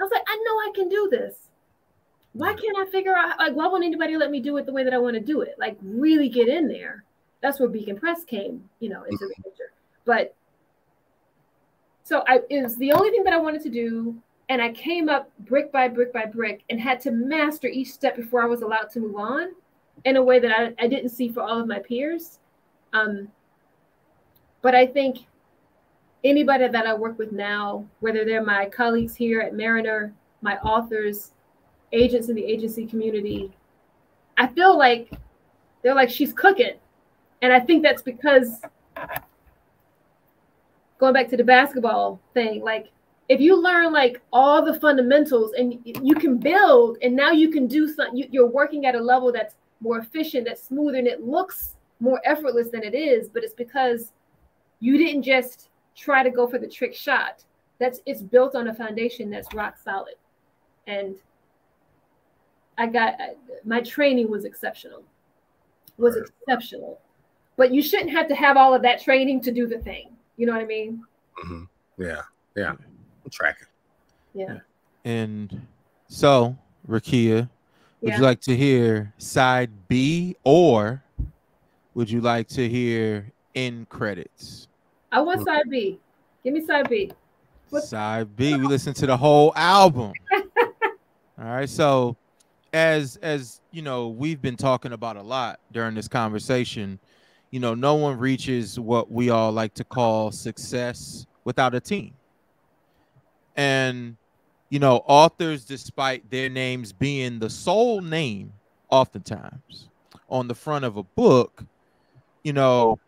I was like, I know I can do this. Why can't I figure out, like, why won't anybody let me do it the way that I want to do it? Like, really get in there. That's where Beacon Press came, you know, into the picture. But so I, it was the only thing that I wanted to do. And I came up brick by brick by brick and had to master each step before I was allowed to move on in a way that I, I didn't see for all of my peers. Um, but I think anybody that I work with now, whether they're my colleagues here at Mariner, my authors, agents in the agency community, I feel like they're like, she's cooking. And I think that's because, going back to the basketball thing, like if you learn like all the fundamentals and you can build, and now you can do something, you're working at a level that's more efficient, that's smoother, and it looks more effortless than it is, but it's because you didn't just try to go for the trick shot. That's, it's built on a foundation that's rock solid. And I got, my training was exceptional, was right. exceptional, but you shouldn't have to have all of that training to do the thing. You know what I mean? Mm-hmm. Yeah. Yeah. I'm tracking. Yeah. And so, Rakia, would yeah. you like to hear side B, or would you like to hear end credits? I want okay. side B. Give me side B. What's side B. We listened to the whole album. All right. So, As, as you know, we've been talking about a lot during this conversation, you know, no one reaches what we all like to call success without a team. And, you know, authors, despite their names being the sole name, oftentimes on the front of a book, you know,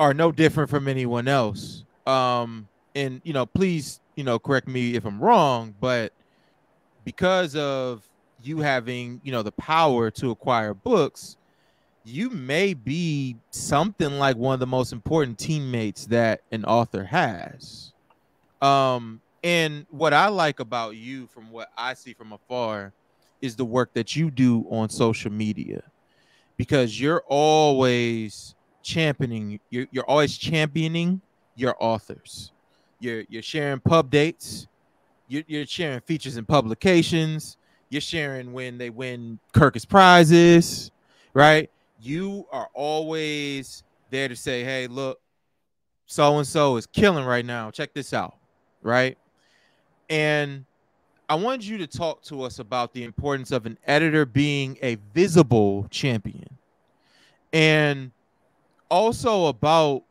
are no different from anyone else. Um, and, you know, please, you know, correct me if I'm wrong, but because of you having, you know, the power to acquire books, you may be something like one of the most important teammates that an author has. Um, and what I like about you, from what I see from afar, is the work that you do on social media, because you're always championing, you're, you're always championing your authors. You're, you're sharing pub dates, you're, you're sharing features and publications, you're sharing when they win Kirkus prizes, right? You are always there to say, hey, look, so-and-so is killing right now. Check this out, right? And I wanted you to talk to us about the importance of an editor being a visible champion, and also about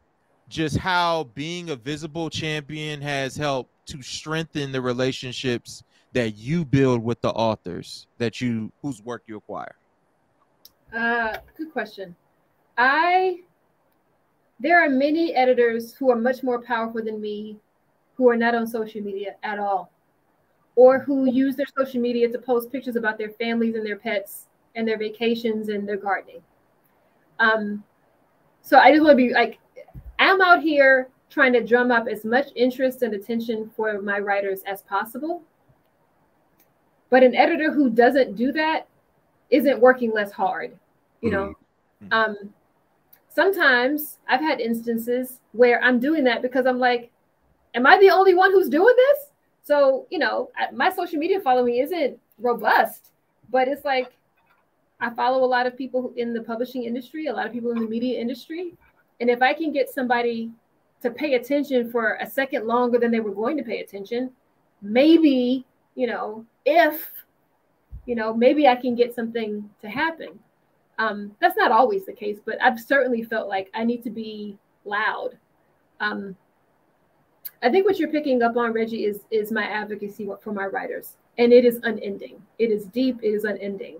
just how being a visible champion has helped to strengthen the relationships that you build with the authors that you, whose work you acquire? Uh, good question. I, there are many editors who are much more powerful than me, who are not on social media at all, or who use their social media to post pictures about their families and their pets and their vacations and their gardening. Um, so I just want to be like, I'm out here trying to drum up as much interest and attention for my writers as possible. But an editor who doesn't do that isn't working less hard, you know? Mm-hmm. Um, sometimes I've had instances where I'm doing that because I'm like, am I the only one who's doing this? So, you know, my social media following isn't robust, but it's like I follow a lot of people in the publishing industry, a lot of people in the media industry. And if I can get somebody to pay attention for a second longer than they were going to pay attention, maybe, you know, if, you know, maybe I can get something to happen. Um, that's not always the case, but I've certainly felt like I need to be loud. Um, I think what you're picking up on, Reggie, is, is my advocacy for my writers. And it is unending. It is deep. It is unending.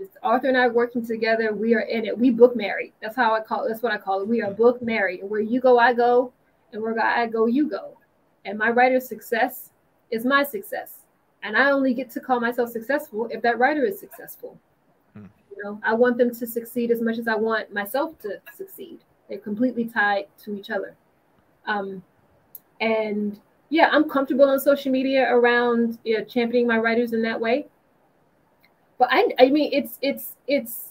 It's Arthur and I working together. We are in it. We book married. That's how I call it. That's what I call it. We are book married. Where you go, I go. And where I go, you go. And my writer's success is my success. And I only get to call myself successful if that writer is successful. Hmm. You know, I want them to succeed as much as I want myself to succeed. They're completely tied to each other. Um, and yeah, I'm comfortable on social media around, you know, championing my writers in that way. But I, I mean, it's, it's, it's,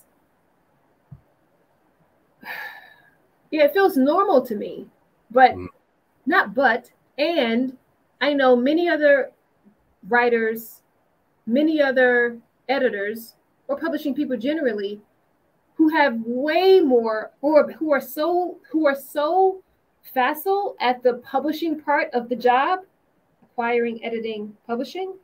yeah, it feels normal to me, but mm. not, but, and I know many other writers, many other editors or publishing people generally who have way more, or who are so, who are so facile at the publishing part of the job, acquiring, editing, publishing.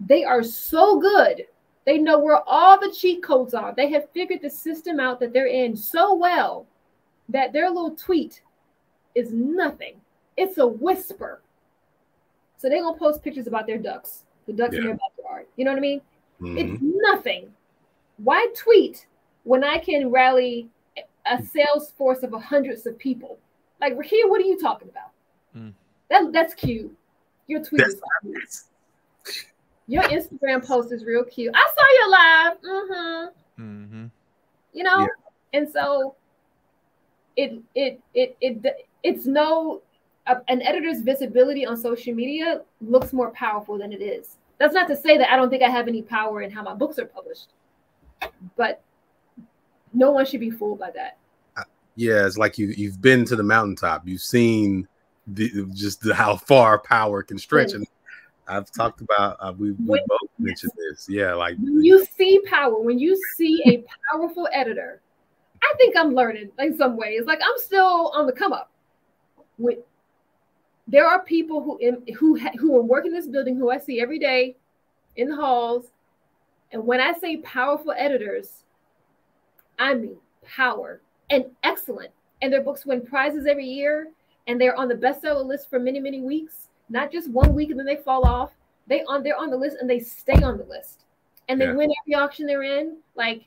They are so good. They know where all the cheat codes are. They have figured the system out that they're in so well that their little tweet is nothing. It's a whisper. So they're going to post pictures about their ducks, the ducks yeah. in their backyard. You know what I mean? Mm-hmm. It's nothing. Why tweet when I can rally a sales force of hundreds of people? Like, Rakia, what are you talking about? Mm. That, that's cute. Your tweet that's is obvious. Your Instagram post is real cute. I saw your live. Mm-hmm. Mm-hmm. You know? Yeah. And so it, it, it, it, it's no, uh, an editor's visibility on social media looks more powerful than it is. That's not to say that I don't think I have any power in how my books are published, but no one should be fooled by that. Uh, yeah. It's like you, you've been to the mountaintop. You've seen the, just the, how far power can stretch. Mm-hmm. And I've talked about, uh, we, we when, both mentioned this. Yeah, like when you see power, when you see a powerful editor, I think I'm learning in some ways. Like I'm still on the come up. When, there are people who in, who who are working this building who I see every day in the halls, and when I say powerful editors, I mean power and excellent. And their books win prizes every year, and they're on the bestseller list for many many weeks. Not just one week and then they fall off. They on they're on the list and they stay on the list, and they yeah. win every auction they're in. Like,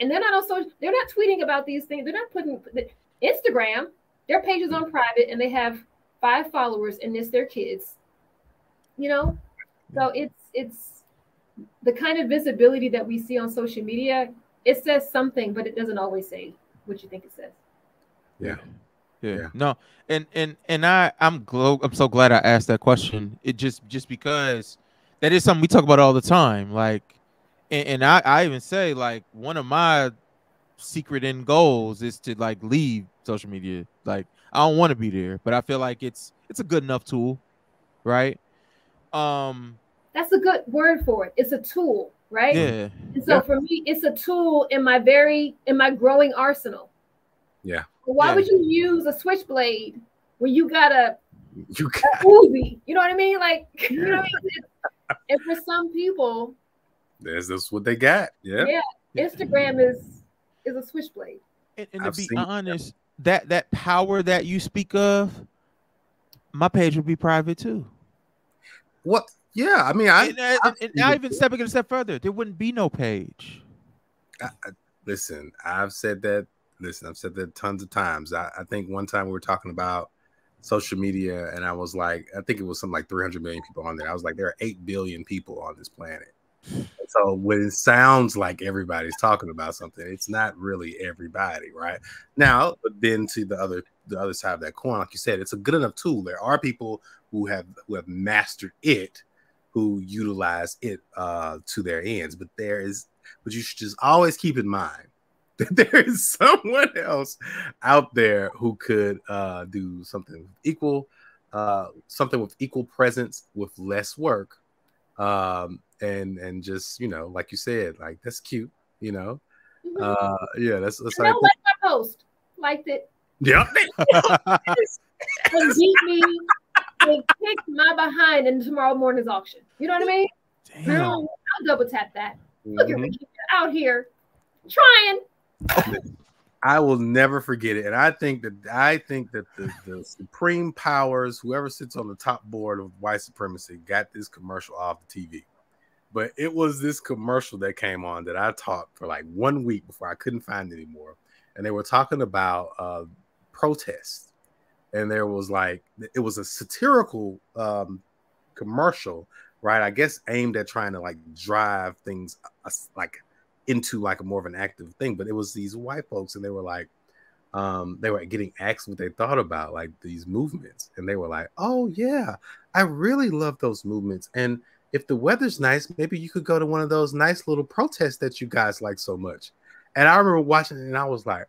and they're not also they're not tweeting about these things. They're not putting Instagram. Their page is on private and they have five followers and it's their kids. You know, so it's it's the kind of visibility that we see on social media. It says something, but it doesn't always say what you think it says. Yeah. Yeah. yeah. No. And and and I I'm glo- I'm so glad I asked that question. It just just because that is something we talk about all the time. Like, and, and I I even say like one of my secret end goals is to like leave social media. Like I don't want to be there, but I feel like it's it's a good enough tool, right? Um, that's a good word for it. It's a tool, right? Yeah. And so yeah. for me, it's a tool in my very in my growing arsenal. Yeah. Why yeah. would you use a switchblade when you got a, you got a Uzi? You know what I mean? Like, yeah. you know what I mean? And for some people, that's that's what they got. Yeah. Yeah. Instagram is is a switchblade. And, and to be honest, that. that that power that you speak of, my page would be private too. What? Yeah. I mean, I and, I, and, and I even step a step further. There wouldn't be no page. I, I, listen, I've said that. Listen, I've said that tons of times. I, I think one time we were talking about social media and I was like, I think it was something like three hundred million people on there. I was like, there are eight billion people on this planet. And so when it sounds like everybody's talking about something, it's not really everybody, right? Now, but then to the other the other side of that coin, like you said, it's a good enough tool. There are people who have, who have mastered it, who utilize it uh, to their ends. But there is, but you should just always keep in mind there is someone else out there who could uh, do something equal uh, something with equal presence with less work. Um, and, and just, you know, like you said, like, that's cute, you know? Mm-hmm. Uh, yeah, that's, that's you know, like my post. Liked it. Yep. And beat me and kick my behind in tomorrow morning's auction. You know what I mean? Damn. I'll, I'll double tap that. Mm-hmm. Look at Ricky out here trying. I will never forget it. And I think that I think that the, the supreme powers, whoever sits on the top board of white supremacy, got this commercial off the T V. But it was this commercial that came on that I taught for like one week before I couldn't find it anymore. And they were talking about uh, protests. And there was like, it was a satirical um, commercial, right? I guess aimed at trying to like drive things uh, like into like a more of an active thing. But it was these white folks and they were like, um, they were getting asked what they thought about like these movements. And they were like, oh yeah, I really love those movements. And if the weather's nice, maybe you could go to one of those nice little protests that you guys like so much. And I remember watching it and I was like,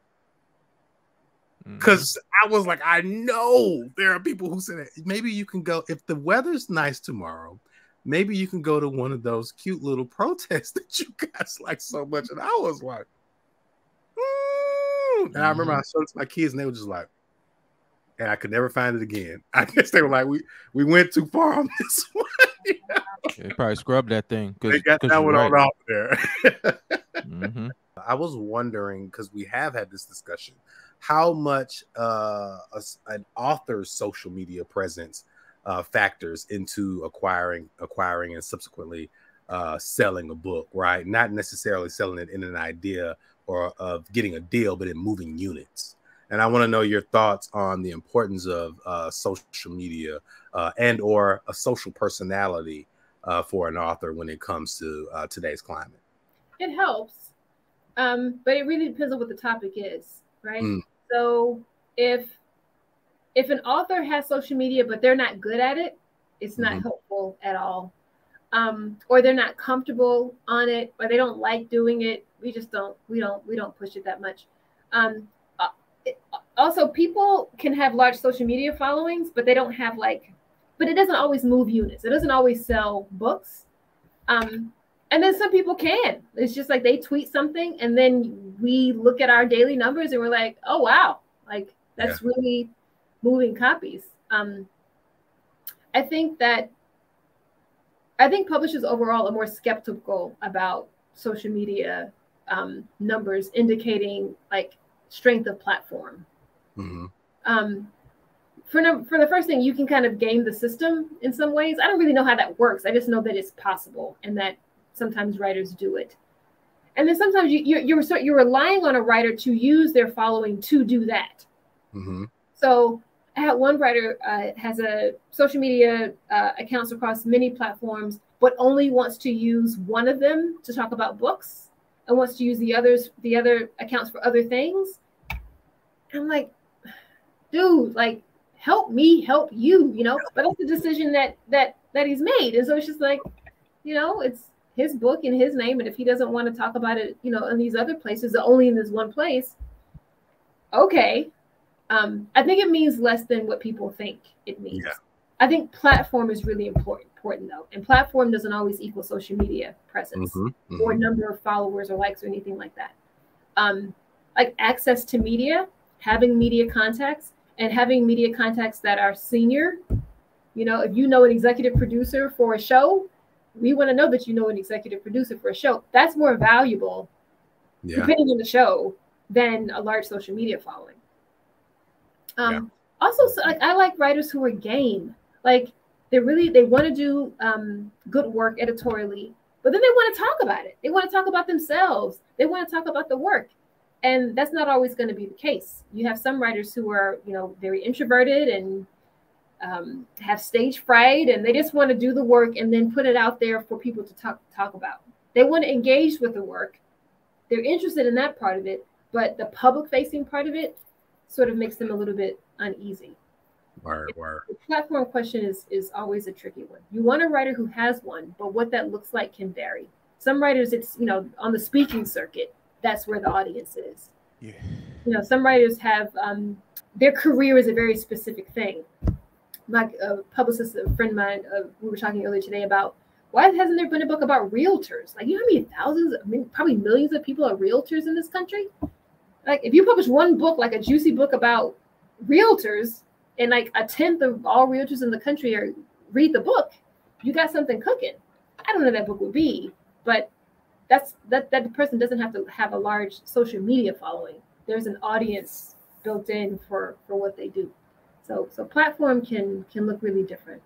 because mm-hmm. I was like, I know there are people who say that maybe you can go, if the weather's nice tomorrow, maybe you can go to one of those cute little protests that you guys like so much. And I was like, mm. And mm-hmm. I remember I showed it to my kids and they were just like, and I could never find it again. I guess they were like, we, we went too far on this one. You know? They probably scrubbed that thing. They got that one right on off there. Mm-hmm. I was wondering, because we have had this discussion, how much uh, a, an author's social media presence uh, factors into acquiring, acquiring and subsequently uh, selling a book, right? Not necessarily selling it in an idea or of getting a deal, but in moving units. And I want to know your thoughts on the importance of uh, social media uh, and or a social personality uh, for an author when it comes to uh, today's climate. It helps, um, but it really depends on what the topic is, right? Mm. So if if an author has social media, but they're not good at it, it's not mm-hmm. helpful at all. Um, or they're not comfortable on it, or they don't like doing it. We just don't, we don't, we don't push it that much. Um, It, also, people can have large social media followings, but they don't have like, but it doesn't always move units. It doesn't always sell books. Um, and then some people can. It's just like they tweet something and then we look at our daily numbers and we're like, oh, wow, like that's yeah. really moving copies. Um, I think that, I think publishers overall are more skeptical about social media um, numbers indicating like strength of platform. Mm-hmm. um, for, no, for the first thing, you can kind of game the system in some ways. I don't really know how that works. I just know that it's possible and that sometimes writers do it. And then sometimes you, you're, you're, you're relying on a writer to use their following to do that. Mm-hmm. So I had one writer uh, has a social media uh, accounts across many platforms, but only wants to use one of them to talk about books and wants to use the others, the other accounts for other things. I'm like, dude, like, help me, help you, you know, but that's the decision that, that, that he's made. And so it's just like, you know, it's his book in his name. And if he doesn't want to talk about it, you know, in these other places, only in this one place. Okay. Um, I think it means less than what people think it means. Yeah. I think platform is really important, important though. And platform doesn't always equal social media presence mm-hmm, mm-hmm. or number of followers or likes or anything like that. Um, like access to media, having media contacts and having media contacts that are senior. You know, if you know an executive producer for a show, we want to know that you know an executive producer for a show. That's more valuable, yeah. depending on the show, than a large social media following. Um, yeah. Also, so, like, I like writers who are game. Like they really, they want to do um, good work editorially, but then they want to talk about it. They want to talk about themselves. They want to talk about the work. And that's not always going to be the case. You have some writers who are, you know, very introverted and um, have stage fright, and they just want to do the work and then put it out there for people to talk talk about. They want to engage with the work. They're interested in that part of it, but the public-facing part of it sort of makes them a little bit uneasy. Word, word. The platform question is is always a tricky one. You want a writer who has one, but what that looks like can vary. Some writers, it's, you know, on the speaking circuit. That's where the audience is. Yeah. You know, some writers have um, their career is a very specific thing. Black uh, publicist, a friend of mine, uh, we were talking earlier today about why hasn't there been a book about realtors? Like, you know how many thousands, I mean, probably millions of people are realtors in this country? Like, if you publish one book, like a juicy book about realtors, and like a tenth of all realtors in the country are read the book, you got something cooking. I don't know what that book would be, but that's that that person doesn't have to have a large social media following. There's an audience built in for for what they do. So so platform can can look really different.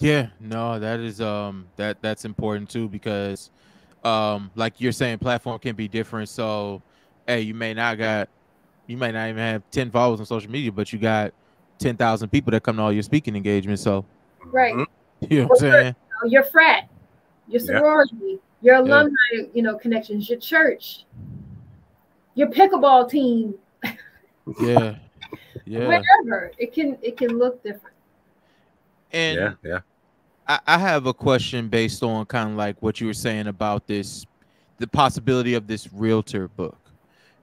Yeah, no, that is um that that's important too, because um like you're saying, platform can be different. So hey, you may not got you may not even have ten followers on social media, but you got ten thousand people that come to all your speaking engagements. So right, you know what I'm saying? Your frat, your sorority, yeah. your alumni, yeah. you know, connections, your church, your pickleball team. Yeah, yeah. Whatever. It can it can look different. And yeah, yeah. I, I have a question based on kind of like what you were saying about this, the possibility of this realtor book,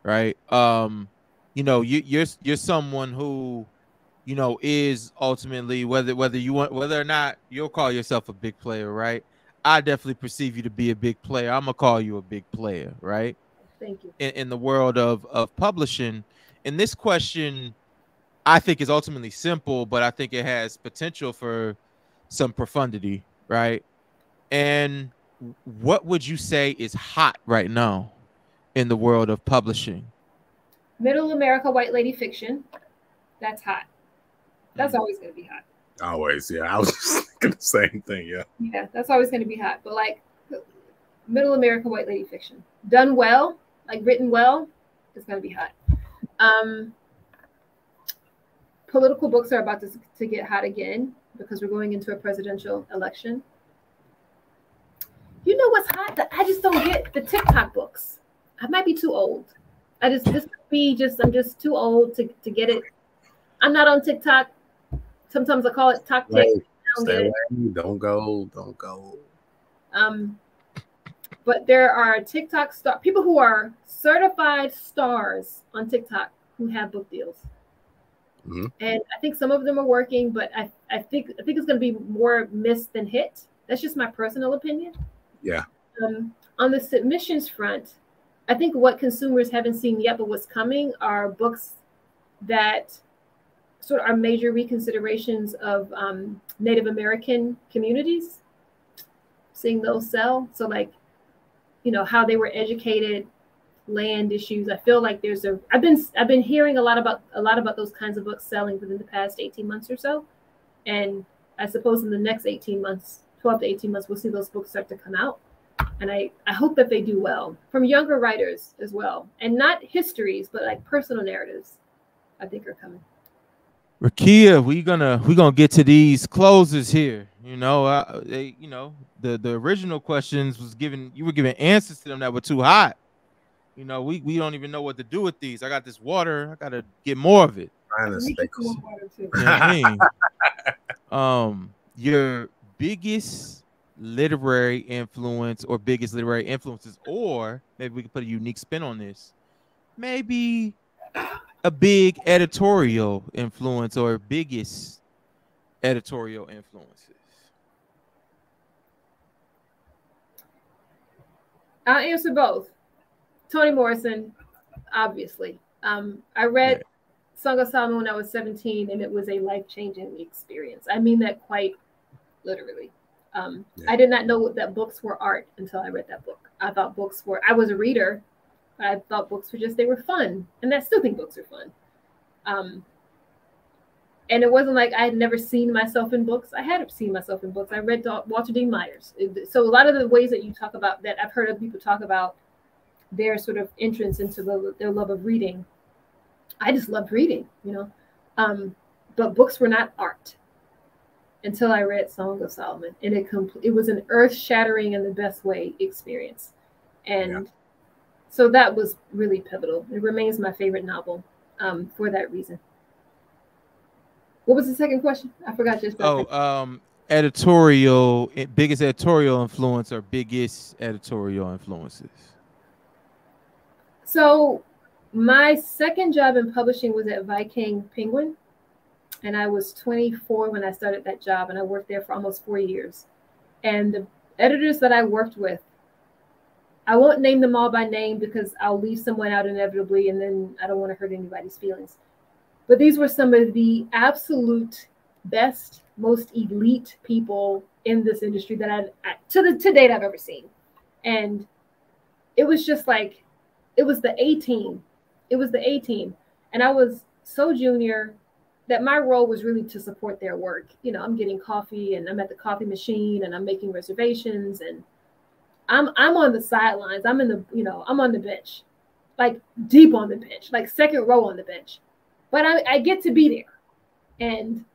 right? Um, you know, you, you're you're someone who, you know, is ultimately whether whether you want whether or not you'll call yourself a big player, right? I definitely perceive you to be a big player. I'm gonna call you a big player, right? Thank you. In, in the world of of publishing, and this question, I think, is ultimately simple, but I think it has potential for some profundity, right? And what would you say is hot right now in the world of publishing? Middle America white lady fiction. That's hot. That's mm-hmm. always going to be hot. Always, yeah. I was just thinking the same thing, yeah. Yeah, that's always going to be hot. But like middle America white lady fiction, done well, like written well, it's going to be hot. Um... Political books are about to, to get hot again because we're going into a presidential election. You know what's hot? I just don't get the TikTok books. I might be too old. I just, this could be just, I'm just too old to, to get it. I'm not on TikTok. Sometimes I call it TikTok. Don't, don't go, don't go. Um, but there are TikTok star people who are certified stars on TikTok who have book deals. Mm-hmm. And I think some of them are working, but I, I think I think it's going to be more missed than hit. That's just my personal opinion. Yeah. Um, on the submissions front, I think what consumers haven't seen yet, but what's coming are books that sort of are major reconsiderations of um, Native American communities, seeing those sell. So like, you know, how they were educated, land issues. I feel like there's a I've been I've been hearing a lot about a lot about those kinds of books selling within the past eighteen months or so. And I suppose in the next eighteen months, twelve to eighteen months, we'll see those books start to come out. And I, I hope that they do well from younger writers as well. And not histories, but like personal narratives, I think are coming. Rakia, we're gonna we're gonna get to these closes here. You know, uh, they you know the the original questions was given you were giving answers to them that were too hot. You know, we, we don't even know what to do with these. I got this water. I got to get more of it. You know what I mean? um, your biggest literary influence or biggest literary influences, or maybe we can put a unique spin on this. Maybe a big editorial influence or biggest editorial influences. I'll answer both. Toni Morrison, obviously. Um, I read yeah. Song of Solomon when I was seventeen, and it was a life-changing experience. I mean that quite literally. Um, yeah. I did not know that books were art until I read that book. I thought books were, I was a reader, but I thought books were just, they were fun. And I still think books are fun. Um, and it wasn't like I had never seen myself in books. I had seen myself in books. I read Walter Dean Myers. So a lot of the ways that you talk about, that I've heard of people talk about, their sort of entrance into the, their love of reading. I just loved reading, you know, um, but books were not art until I read Song of Solomon, and it it was an earth-shattering in the best way experience, and yeah. so that was really pivotal. It remains my favorite novel um, for that reason. What was the second question? I forgot just. Oh, um, editorial, biggest editorial influence or biggest editorial influences. So my second job in publishing was at Viking Penguin. and I was twenty-four when I started that job, and I worked there for almost four years. And the editors that I worked with, I won't name them all by name because I'll leave someone out inevitably, and then I don't want to hurt anybody's feelings. But these were some of the absolute best, most elite people in this industry that I, I to the to date I've ever seen. And it was just like, it was the A team. It was the A team. And I was so junior that my role was really to support their work. You know, I'm getting coffee and I'm at the coffee machine and I'm making reservations and I'm I'm on the sidelines. I'm in the, you know, I'm on the bench, like deep on the bench, like second row on the bench. But I, I get to be there. And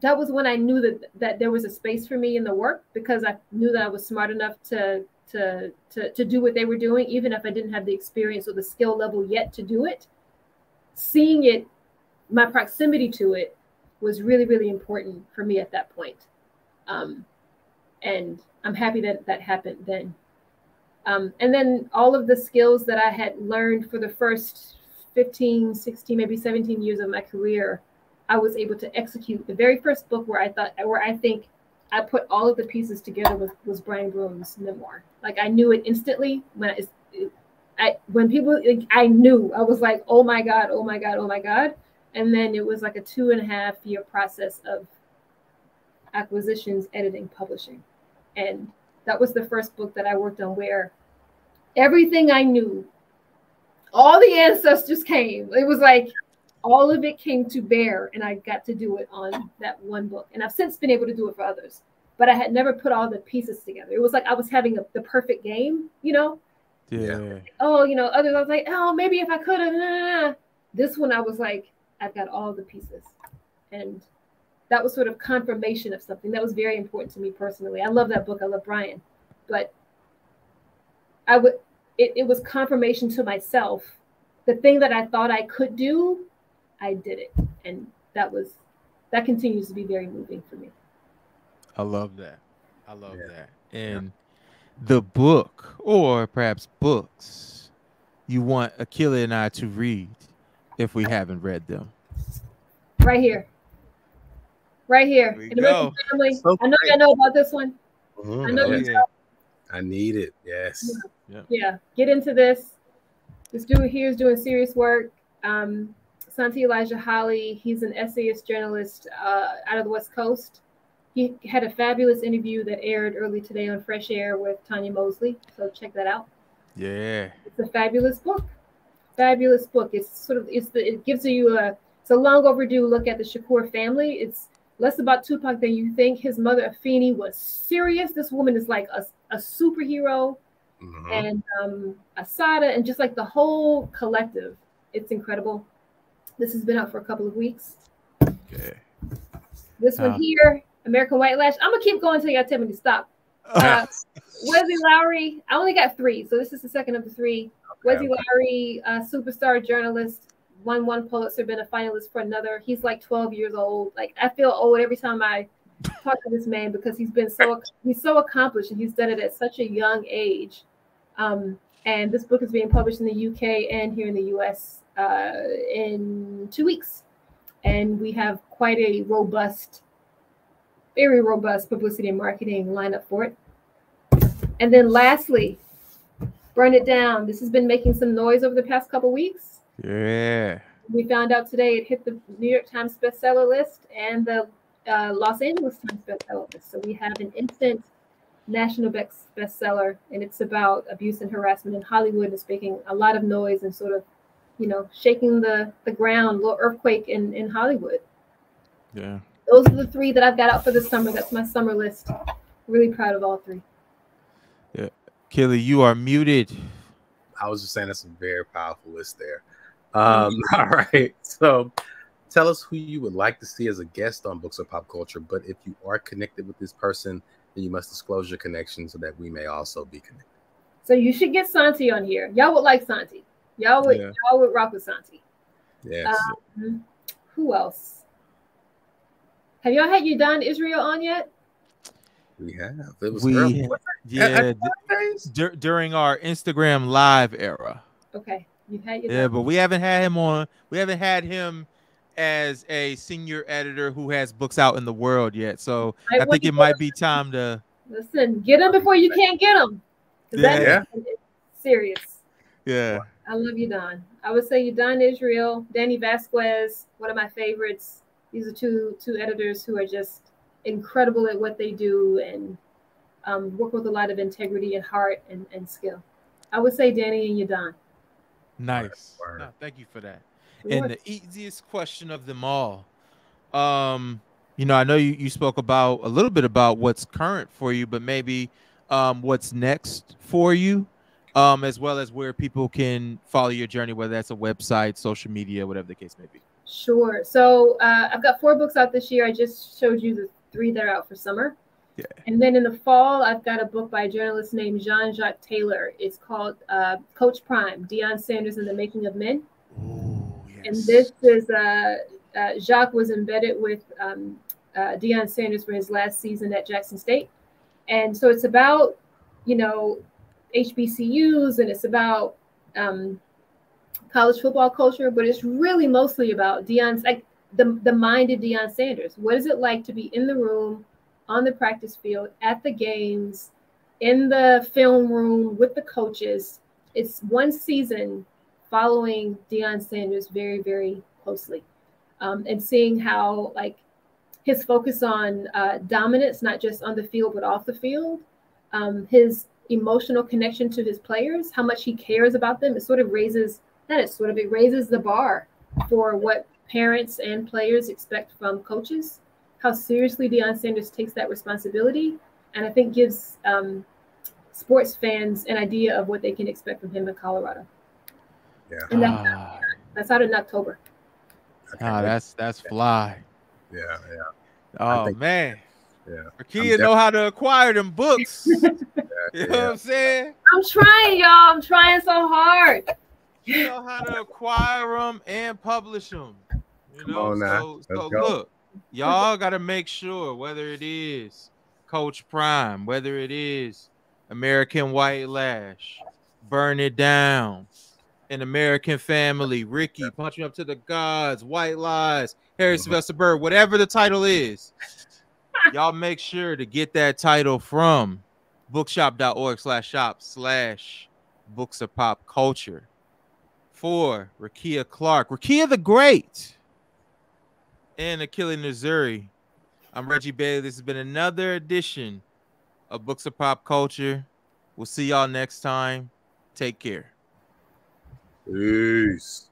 that was when I knew that that there was a space for me in the work, because I knew that I was smart enough to to to to do what they were doing, even if I didn't have the experience or the skill level yet to do it. Seeing it, my proximity to it was really, really important for me at that point. Um, and I'm happy that that happened then. Um, and then all of the skills that I had learned for the first fifteen, sixteen, maybe seventeen years of my career, I was able to execute. The very first book where I thought, where I think I put all of the pieces together was, was Brian Broom's memoir. Like I knew it instantly. When I, it, I when people, like, I knew, I was like, oh my God, oh my God, oh my God. And then it was like a two and a half year process of acquisitions, editing, publishing. And that was the first book that I worked on where everything I knew, all the ancestors came. It was like all of it came to bear, and I got to do it on that one book. And I've since been able to do it for others, but I had never put all the pieces together. It was like I was having a, the perfect game, you know? Yeah. Oh, you know, others I was like, oh, maybe if I could have. Nah, nah, nah. This one I was like, I've got all the pieces. And that was sort of confirmation of something that was very important to me personally. I love that book. I love Brian, but I would, it, it was confirmation to myself. The thing that I thought I could do, I did it. And that was, that continues to be very moving for me. I love that. I love yeah. that. And yeah. the book, or perhaps books, you want Akili and I to read if we haven't read them. Right here. Right here. There we go. Family. So I know you know about this one. Mm-hmm. I know you know. I need it. Yes. Yeah. Yeah. yeah. Get into this. This dude here is doing serious work. Um, Santi Elijah Holloway. He's an essayist journalist uh, out of the West Coast. He had a fabulous interview that aired early today on Fresh Air with Tanya Mosley. So check that out. Yeah. It's a fabulous book. Fabulous book. It's sort of, it's the, it gives you a, it's a long overdue look at the Shakur family. It's less about Tupac than you think. His mother, Afeni, was serious. This woman is like a, a superhero, mm-hmm. and um, Asada, and just like the whole collective. It's incredible. This has been out for a couple of weeks. Okay. This um, one here, American White Lash. I'm going to keep going until y'all tell me to stop. Uh, Wesley Lowry. I only got three, so this is the second of the three. Okay. Wesley Lowry, uh, superstar journalist. Won one Pulitzer, been a finalist for another. He's like twelve years old. Like I feel old every time I talk to this man because he's been so he's so accomplished and he's done it at such a young age. Um, and this book is being published in the U K and here in the U S uh, in two weeks. And we have quite a robust, very robust publicity and marketing lineup for it. And then lastly, Burn It Down. This has been making some noise over the past couple weeks. Yeah. We found out today it hit the New York Times bestseller list and the uh, Los Angeles Times bestseller list. So we have an instant national best bestseller, and it's about abuse and harassment in Hollywood. It's making a lot of noise and sort of, you know, shaking the, the ground, a little earthquake in, in Hollywood. Yeah. Those are the three that I've got out for this summer. That's my summer list. Really proud of all three. Yeah. Kelly, you are muted. I was just saying that's a very powerful list there. Um, all right. So tell us who you would like to see as a guest on Books of Pop Culture. But if you are connected with this person, then you must disclose your connection so that we may also be connected. So you should get Santi on here. Y'all would like Santi. Y'all would, yeah. y'all would rock with Santi. Yes. Um, who else? Have y'all had Yudan Israel on yet? We have. It was we, early. Yeah. Dur during our Instagram live era. Okay. You've had your yeah, time. But we haven't had him on. We haven't had him as a senior editor who has books out in the world yet. So I, I think it might be time to listen, get them before you can't get them. Yeah. yeah. Serious. Yeah. I love Yudan. I would say Yudan Israel, Danny Vasquez, one of my favorites. These are two two editors who are just incredible at what they do and um, work with a lot of integrity and heart and, and skill. I would say Danny and Yudan. Nice. No, thank you for that. And the easiest question of them all, um, you know, I know you, you spoke about a little bit about what's current for you, but maybe um, what's next for you, um, as well as where people can follow your journey, whether that's a website, social media, whatever the case may be. Sure. So uh, I've got four books out this year. I just showed you the three that are out for summer. Yeah. And then in the fall, I've got a book by a journalist named Jean-Jacques Taylor. It's called uh, Coach Prime, Deion Sanders and the Making of Men. And this is, uh, uh, Jacques was embedded with um, uh, Deion Sanders for his last season at Jackson State. And so it's about, you know, H B C Us, and it's about um, college football culture, but it's really mostly about Deion's, like the, the mind of Deion Sanders. What is it like to be in the room, on the practice field, at the games, in the film room with the coaches? It's one season following Deion Sanders very, very closely, um, and seeing how, like, his focus on uh, dominance, not just on the field, but off the field, um, his emotional connection to his players, how much he cares about them. It sort of raises, that it sort of, it raises the bar for what parents and players expect from coaches, how seriously Deion Sanders takes that responsibility. And I think gives um, sports fans an idea of what they can expect from him in Colorado. Yeah. And that's, uh, out, that's out in October. Okay. Ah, that's that's fly. Yeah, yeah. Oh think, man. Yeah. Rakia know how to acquire them books. yeah, you know yeah. what I'm saying? I'm trying, y'all. I'm trying so hard. You know how to acquire them and publish them. You know, so, so look, y'all gotta make sure, whether it is Coach Prime, whether it is American White Lash, Burn It Down, An American Family, Ricky, Punch Me Up to the Gods, White Lies, Harry mm-hmm. Sylvester Bird, whatever the title is, y'all make sure to get that title from bookshop.org slash shop slash books of pop culture. For Rakia Clark, Rakia the Great, and Akili Nazuri, I'm Reggie Bailey. This has been another edition of Books of Pop Culture. We'll see y'all next time. Take care. Peace.